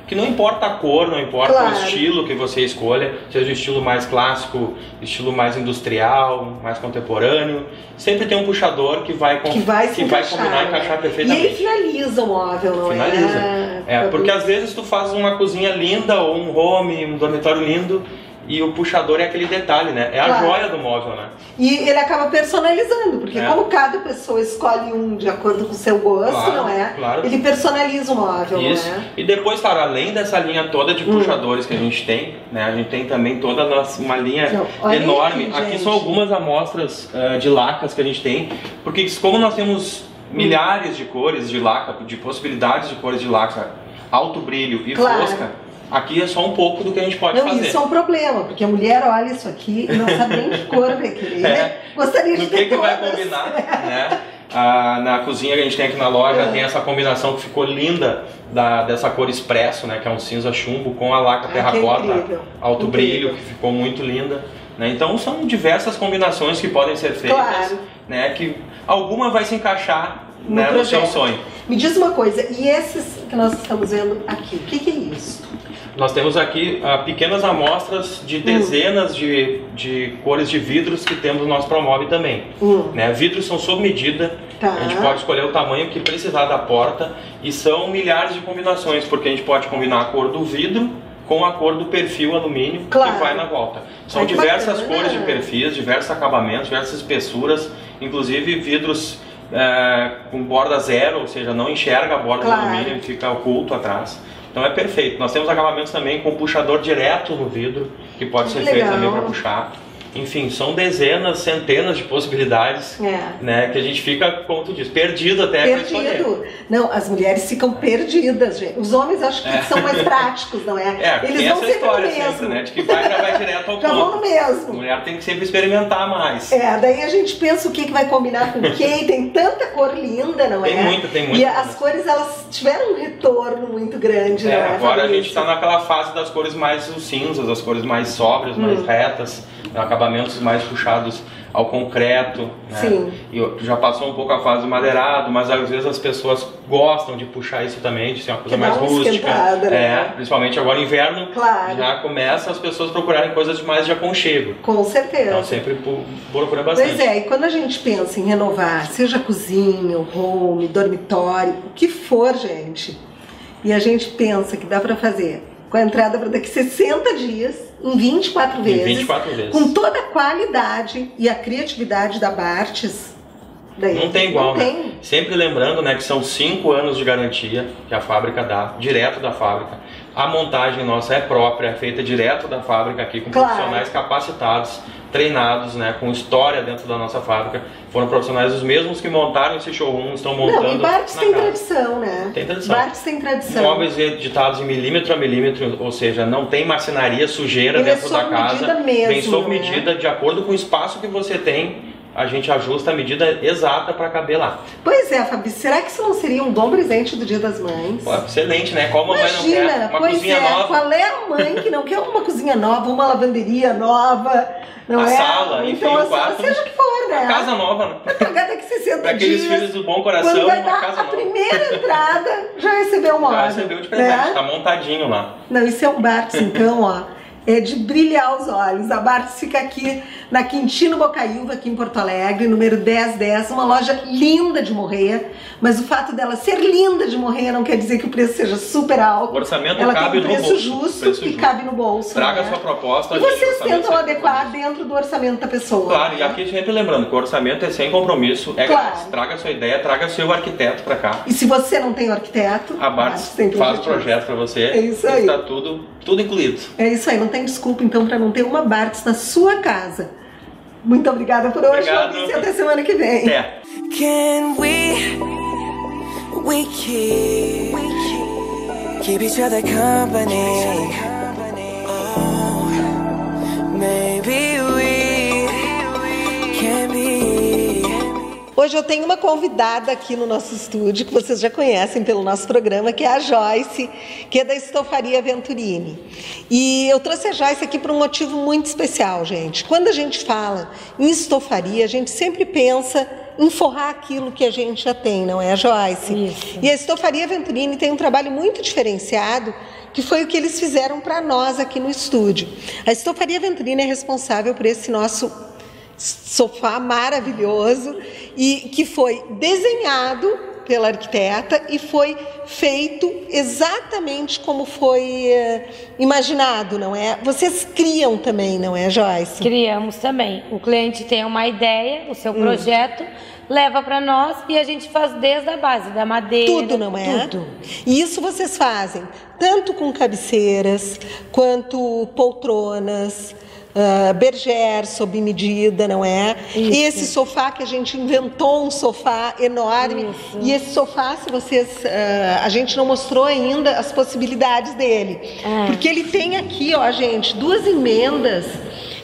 que não importa a cor, não importa claro. o estilo que você escolha, seja o estilo mais clássico, estilo mais industrial, mais contemporâneo, sempre tem um puxador que vai, que vai, que vai combinar e encaixar perfeitamente. E ele finaliza o móvel, não é? Finaliza. É, porque às vezes tu faz uma cozinha linda, ou um home, um dormitório lindo, e o puxador é aquele detalhe, né? É a claro. joia do móvel, né? E ele acaba personalizando, porque é. como cada pessoa escolhe um de acordo com o seu gosto, claro, não é? Claro. Ele personaliza o móvel, Isso. não é? E depois, claro, além dessa linha toda de puxadores hum. que a gente tem, né? A gente tem também toda a nossa, uma linha então, enorme. Aqui, aqui são algumas amostras uh, de lacas que a gente tem, porque como nós temos milhares de cores de laca, de possibilidades de cores de laca, alto brilho e claro. fosca, aqui é só um pouco do que a gente pode não, fazer. Não, isso é um problema, porque a mulher olha isso aqui e não sabe nem que cor vai querer. É, Gostaria de ter que, que vai combinar, né? Ah, na cozinha que a gente tem aqui na loja, é. tem essa combinação que ficou linda da, dessa cor expresso, né? Que é um cinza chumbo com a laca terracota, ah, alto incrível. brilho, que ficou muito linda. Né? Então são diversas combinações que podem ser feitas, claro. né? Que alguma vai se encaixar no, né? no seu sonho. Me diz uma coisa, e esses que nós estamos vendo aqui, o que, que é isso? Nós temos aqui uh, pequenas amostras de dezenas uhum. de, de cores de vidros que temos no nosso Promob também. Uhum. Né? Vidros são sob medida, tá. a gente pode escolher o tamanho que precisar da porta e são milhares de combinações, porque a gente pode combinar a cor do vidro com a cor do perfil alumínio, claro, que vai na volta. São é diversas bacana, cores, né, de perfis, diversos acabamentos, diversas espessuras, inclusive vidros é, com borda zero, ou seja, não enxerga a borda, claro, do alumínio, fica oculto atrás. Então é perfeito. Nós temos acabamentos também com puxador direto no vidro, que pode que ser legal. feito também para puxar. Enfim, são dezenas, centenas de possibilidades, é. né, que a gente fica, como tu diz, perdido até. Perdido. Não, as mulheres ficam perdidas, gente. Os homens acho que é. são mais práticos, não é? É, eles vão sempre no mesmo. Sempre, né, de que vai, já vai direto ao ponto. Já vão no mesmo. A mulher tem que sempre experimentar mais. É, daí a gente pensa o que, que vai combinar com quem, tem tanta cor linda, não é? Tem muita, tem muita. E as mesmo. cores, elas tiveram um retorno muito grande, é, não é? Agora a gente está naquela fase das cores mais cinzas, as cores mais sóbrias, hum. mais retas, acaba acabamentos mais puxados ao concreto, né? Sim. E já passou um pouco a fase do madeirado, mas às vezes as pessoas gostam de puxar isso também, de ser uma coisa que mais rústica, né? É, principalmente agora inverno, claro, já começa as pessoas procurarem coisas mais de aconchego. Com certeza. Então sempre procura bastante. Pois é, e quando a gente pensa em renovar, seja cozinha, home, dormitório, o que for, gente, e a gente pensa que dá para fazer com a entrada para daqui sessenta dias, em vinte e quatro vezes, com toda a qualidade e a criatividade da Bartes. Daí, não tem igual, não né? Tem. Sempre lembrando, né, que são cinco anos de garantia que a fábrica dá, direto da fábrica. A montagem nossa é própria, é feita direto da fábrica aqui, com claro. profissionais capacitados, treinados, né, com história dentro da nossa fábrica. Foram profissionais os mesmos que montaram esse showroom, estão montando. Não, e Bartes tem casa. tradição, né? Tem tradição. Bartes tem tradição. Móveis editados em milímetro a milímetro, ou seja, não tem marcenaria, sujeira Ele dentro é da casa. Medida mesmo, Bem sob né? medida, de acordo com o espaço que você tem, a gente ajusta a medida exata para caber lá. Pois é, Fabi, será que isso não seria um bom presente do Dia das Mães? Pô, excelente, né? Qual Imagina, mamãe não quer uma pois cozinha é, nova? Qual é a mãe que não quer uma cozinha nova, uma lavanderia nova? Não a é? sala, então, enfim, o quarto, seja o que for, né? A casa nova, né? Vai pagar daqui sessenta dias. Para aqueles filhos do bom coração, quando vai dar casa a nova. primeira entrada, já recebeu uma hora. Já recebeu de presente, né? Tá montadinho lá. Não, isso é um Bartes, então, ó. É de brilhar os olhos. A Bartes fica aqui na Quintino Bocaiúva, aqui em Porto Alegre, número dez dez, uma loja linda de morrer, mas o fato dela ser linda de morrer não quer dizer que o preço seja super alto. O orçamento Ela cabe tem um preço no bolso, justo preço que justo. cabe no bolso. Traga né? sua proposta. E vocês tentam adequar dentro do orçamento da pessoa. Claro, né? E aqui sempre lembrando que o orçamento é sem compromisso, é claro. grátis. Traga sua ideia, traga seu arquiteto pra cá. E se você não tem o arquiteto, a Bartes faz o projeto pra você. É isso aí. Está tudo, tudo incluído. É isso aí, não tem desculpa então para não ter uma Bartes na sua casa. Muito obrigada por hoje, e até semana que vem. É. Can we, we keep, keep each other company? Oh, maybe we can be. Hoje eu tenho uma convidada aqui no nosso estúdio, que vocês já conhecem pelo nosso programa, que é a Joyce, que é da Estofaria Venturini. E eu trouxe a Joyce aqui por um motivo muito especial, gente. Quando a gente fala em estofaria, a gente sempre pensa em forrar aquilo que a gente já tem, não é, a Joyce? Isso. E a Estofaria Venturini tem um trabalho muito diferenciado, que foi o que eles fizeram para nós aqui no estúdio. A Estofaria Venturini é responsável por esse nosso sofá maravilhoso e que foi desenhado pela arquiteta e foi feito exatamente como foi eh, imaginado, não é? Vocês criam também, não é, Joyce? Criamos também. O cliente tem uma ideia, o seu projeto, hum. leva para nós e a gente faz desde a base da madeira. Tudo, não é? Tudo. E isso vocês fazem tanto com cabeceiras quanto poltronas, Uh, berger, sob medida, não é? Isso. Esse sofá que a gente inventou, um sofá enorme. Isso. E esse sofá, se vocês... Uh, a gente não mostrou ainda as possibilidades dele. É. Porque ele tem aqui, ó, gente, duas emendas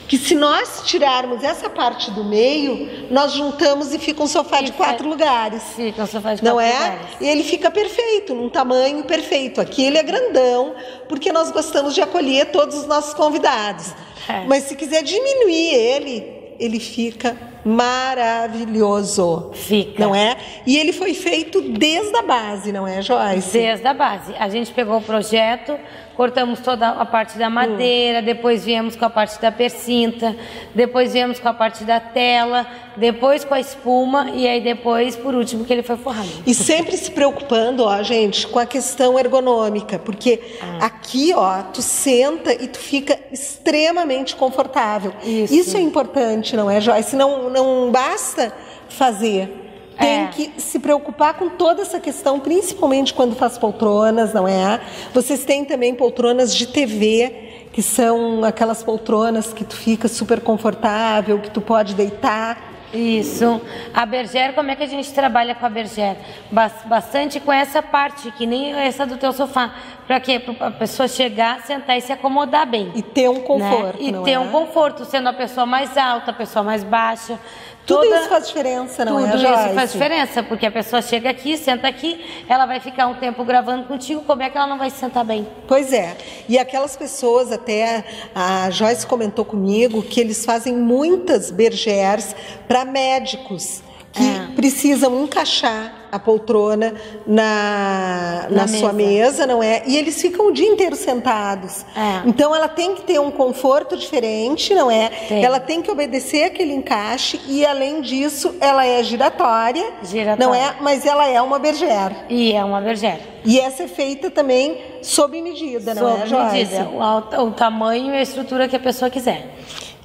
que, se nós tirarmos essa parte do meio, nós juntamos e fica um sofá fica, de quatro lugares. Fica um sofá de quatro não é? lugares. E ele fica perfeito, num tamanho perfeito. Aqui ele é grandão, porque nós gostamos de acolher todos os nossos convidados. É. Mas se quiser diminuir ele, ele fica maravilhoso. Fica. Não é? E ele foi feito desde a base, não é, Joyce? Desde a base. A gente pegou o projeto, cortamos toda a parte da madeira, hum. depois viemos com a parte da percinta, depois viemos com a parte da tela, depois com a espuma e aí depois, por último, que ele foi forrado. E sempre se preocupando, ó, gente, com a questão ergonômica, porque hum. aqui, ó, tu senta e tu fica extremamente confortável. Isso, Isso é importante, não é, Joyce? Não, não basta fazer. Tem é. que se preocupar com toda essa questão, principalmente quando faz poltronas, não é? Vocês têm também poltronas de T V, que são aquelas poltronas que tu fica super confortável, que tu pode deitar. Isso. A Berger, como é que a gente trabalha com a Berger? Bastante com essa parte, que nem essa do teu sofá. Para quê? Para a pessoa chegar, sentar e se acomodar bem. E ter um conforto, né? E não ter é? um conforto, sendo a pessoa mais alta, a pessoa mais baixa. Tudo Toda... isso faz diferença, não Tudo é, Tudo isso faz diferença, porque a pessoa chega aqui, senta aqui, ela vai ficar um tempo gravando contigo, como é que ela não vai se sentar bem? Pois é. E aquelas pessoas, até a Joyce comentou comigo, que eles fazem muitas bergers para médicos que é. precisam encaixar a poltrona na, na, na mesa. sua mesa, não é? E eles ficam o dia inteiro sentados. É. Então ela tem que ter um conforto diferente, não é? Tem. Ela tem que obedecer aquele encaixe e, além disso, ela é giratória, giratória, não é? Mas ela é uma berger. E é uma berger. E essa é feita também sob medida, não é, Joyce? Sob medida, o, o tamanho e a estrutura que a pessoa quiser.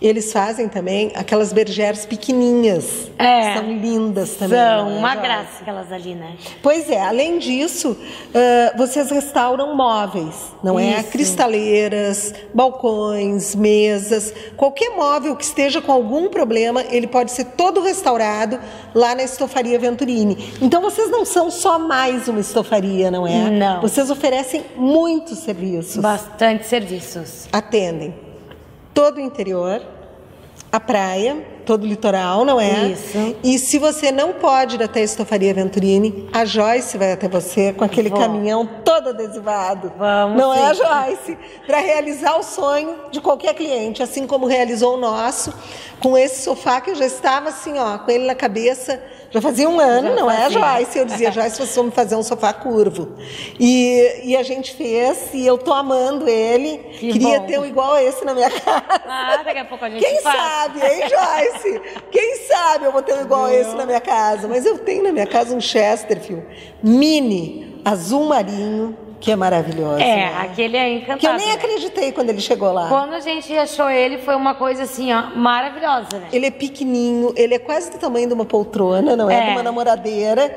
Eles fazem também aquelas bergers pequenininhas, é, são lindas também. São né, uma Joyce? graça aquelas ali, né? Pois é, além disso, uh, vocês restauram móveis, não Isso. é? Cristaleiras, balcões, mesas, qualquer móvel que esteja com algum problema, ele pode ser todo restaurado lá na Estofaria Venturini. Então vocês não são só mais uma estofaria, não é? Não. Vocês oferecem muitos serviços. Bastante serviços. Atendem todo o interior, a praia, todo o litoral, não é? Isso. E se você não pode ir até a Estofaria Venturini, a Joyce vai até você com aquele Bom. caminhão todo adesivado. Vamos Não sim. é, a Joyce? Para realizar o sonho de qualquer cliente, assim como realizou o nosso, com esse sofá que eu já estava assim, ó, com ele na cabeça. Já fazia um ano, já não fazia. é, Joyce? Eu dizia, Joyce, vocês vão fazer um sofá curvo. E, e a gente fez, e eu tô amando ele. Que Queria bom. ter um igual a esse na minha casa. Ah, daqui a pouco a gente Quem faz. sabe, hein, Joyce? Quem sabe eu vou ter um igual Meu. a esse na minha casa. Mas eu tenho na minha casa um Chesterfield mini, azul marinho, que é maravilhoso. É, né? Aquele é encantado. Que eu nem acreditei, né, quando ele chegou lá. Quando a gente achou ele, foi uma coisa assim, ó, maravilhosa, né? Ele é pequenininho, ele é quase do tamanho de uma poltrona, não é? é? De uma namoradeira.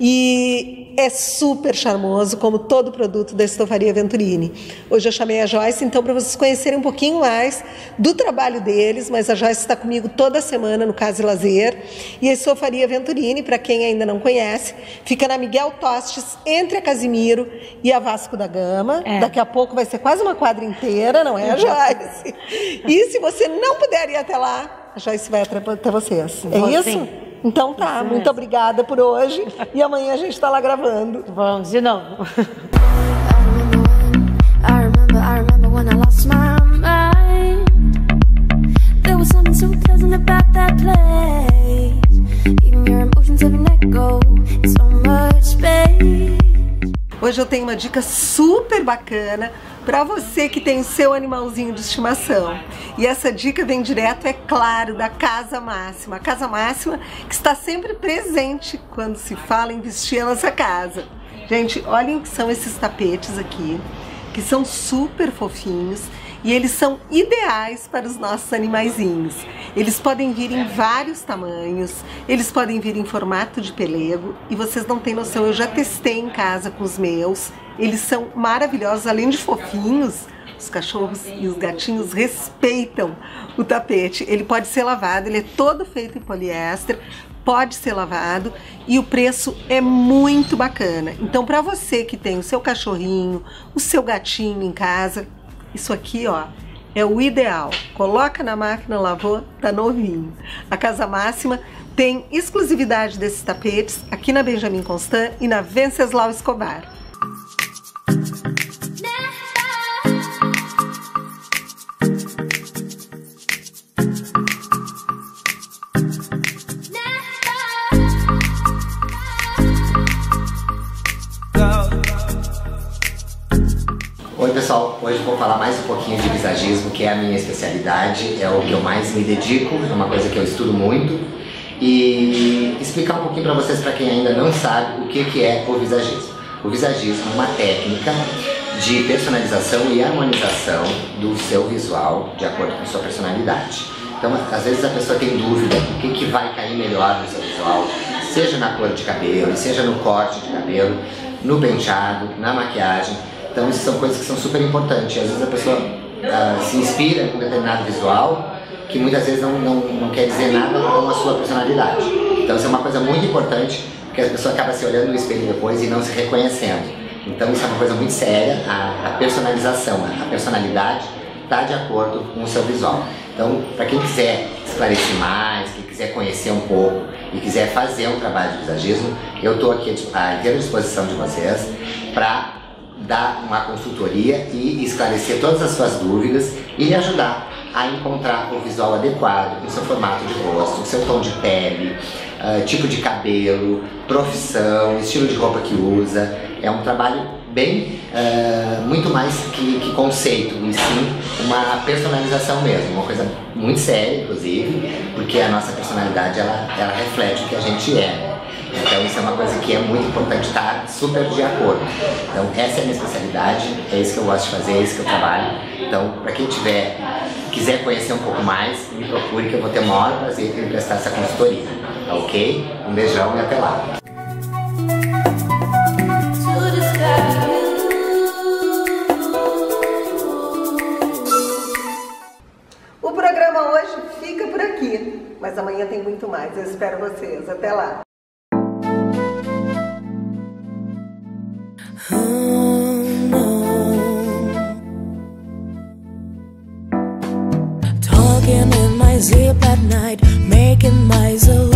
E é super charmoso, como todo produto da Estofaria Venturini. Hoje eu chamei a Joyce, então, para vocês conhecerem um pouquinho mais do trabalho deles, mas a Joyce está comigo toda semana no Casa e Lazer. E a Estofaria Venturini, para quem ainda não conhece, fica na Miguel Tostes, entre a Casimiro e E a Vasco da Gama, é. daqui a pouco vai ser quase uma quadra inteira, não é, Joyce? E se você não puder ir até lá, a Joyce vai até vocês. É Bom, isso? Sim. Então tá, isso muito mesmo. obrigada por hoje. E amanhã a gente tá lá gravando. Vamos de novo. Hoje eu tenho uma dica super bacana para você que tem o seu animalzinho de estimação. E essa dica vem direto, é claro, da Casa Máxima. A Casa Máxima que está sempre presente quando se fala em vestir a nossa casa. Gente, olhem o que são esses tapetes aqui, que são super fofinhos. E eles são ideais para os nossos animaizinhos. Eles podem vir em vários tamanhos, eles podem vir em formato de pelego. E vocês não têm noção, eu já testei em casa com os meus. Eles são maravilhosos, além de fofinhos, os cachorros e os gatinhos respeitam o tapete. Ele pode ser lavado, ele é todo feito em poliéster, pode ser lavado e o preço é muito bacana. Então, para você que tem o seu cachorrinho, o seu gatinho em casa, isso aqui, ó, é o ideal. Coloca na máquina, lavou, tá novinho. A Casa Máxima tem exclusividade desses tapetes aqui na Benjamin Constant e na Venceslau Escobar. pessoal, hoje vou falar mais um pouquinho de visagismo, que é a minha especialidade, é o que eu mais me dedico, é uma coisa que eu estudo muito, e explicar um pouquinho para vocês, para quem ainda não sabe, o que, que é o visagismo. O visagismo é uma técnica de personalização e harmonização do seu visual de acordo com sua personalidade. Então, às vezes a pessoa tem dúvida do que, que vai cair melhor no seu visual, seja na cor de cabelo, seja no corte de cabelo, no penteado, na maquiagem. Então, isso são coisas que são super importantes. Às vezes a pessoa uh, se inspira em um determinado visual que muitas vezes não, não, não quer dizer nada com a sua personalidade. Então, isso é uma coisa muito importante, porque a pessoa acaba se olhando no espelho depois e não se reconhecendo. Então, isso é uma coisa muito séria, a, a personalização, a, a personalidade está de acordo com o seu visual. Então, para quem quiser esclarecer mais, quem quiser conhecer um pouco e quiser fazer um trabalho de visagismo, eu estou aqui à inteira disposição de vocês para dar uma consultoria e esclarecer todas as suas dúvidas e lhe ajudar a encontrar o visual adequado, o seu formato de rosto, o seu tom de pele, uh, tipo de cabelo, profissão, estilo de roupa que usa. É um trabalho bem, uh, muito mais que, que conceito, e sim uma personalização mesmo, uma coisa muito séria, inclusive, porque a nossa personalidade, ela, ela reflete o que a gente é. Então isso é uma coisa que é muito importante estar super de acordo. Então essa é a minha especialidade, é isso que eu gosto de fazer, é isso que eu trabalho. Então, para quem tiver, quiser conhecer um pouco mais, me procure que eu vou ter o maior prazer em prestar essa consultoria, tá ok? Um beijão e até lá! O programa hoje fica por aqui, mas amanhã tem muito mais, eu espero vocês, até lá! Zip at night, making my zone.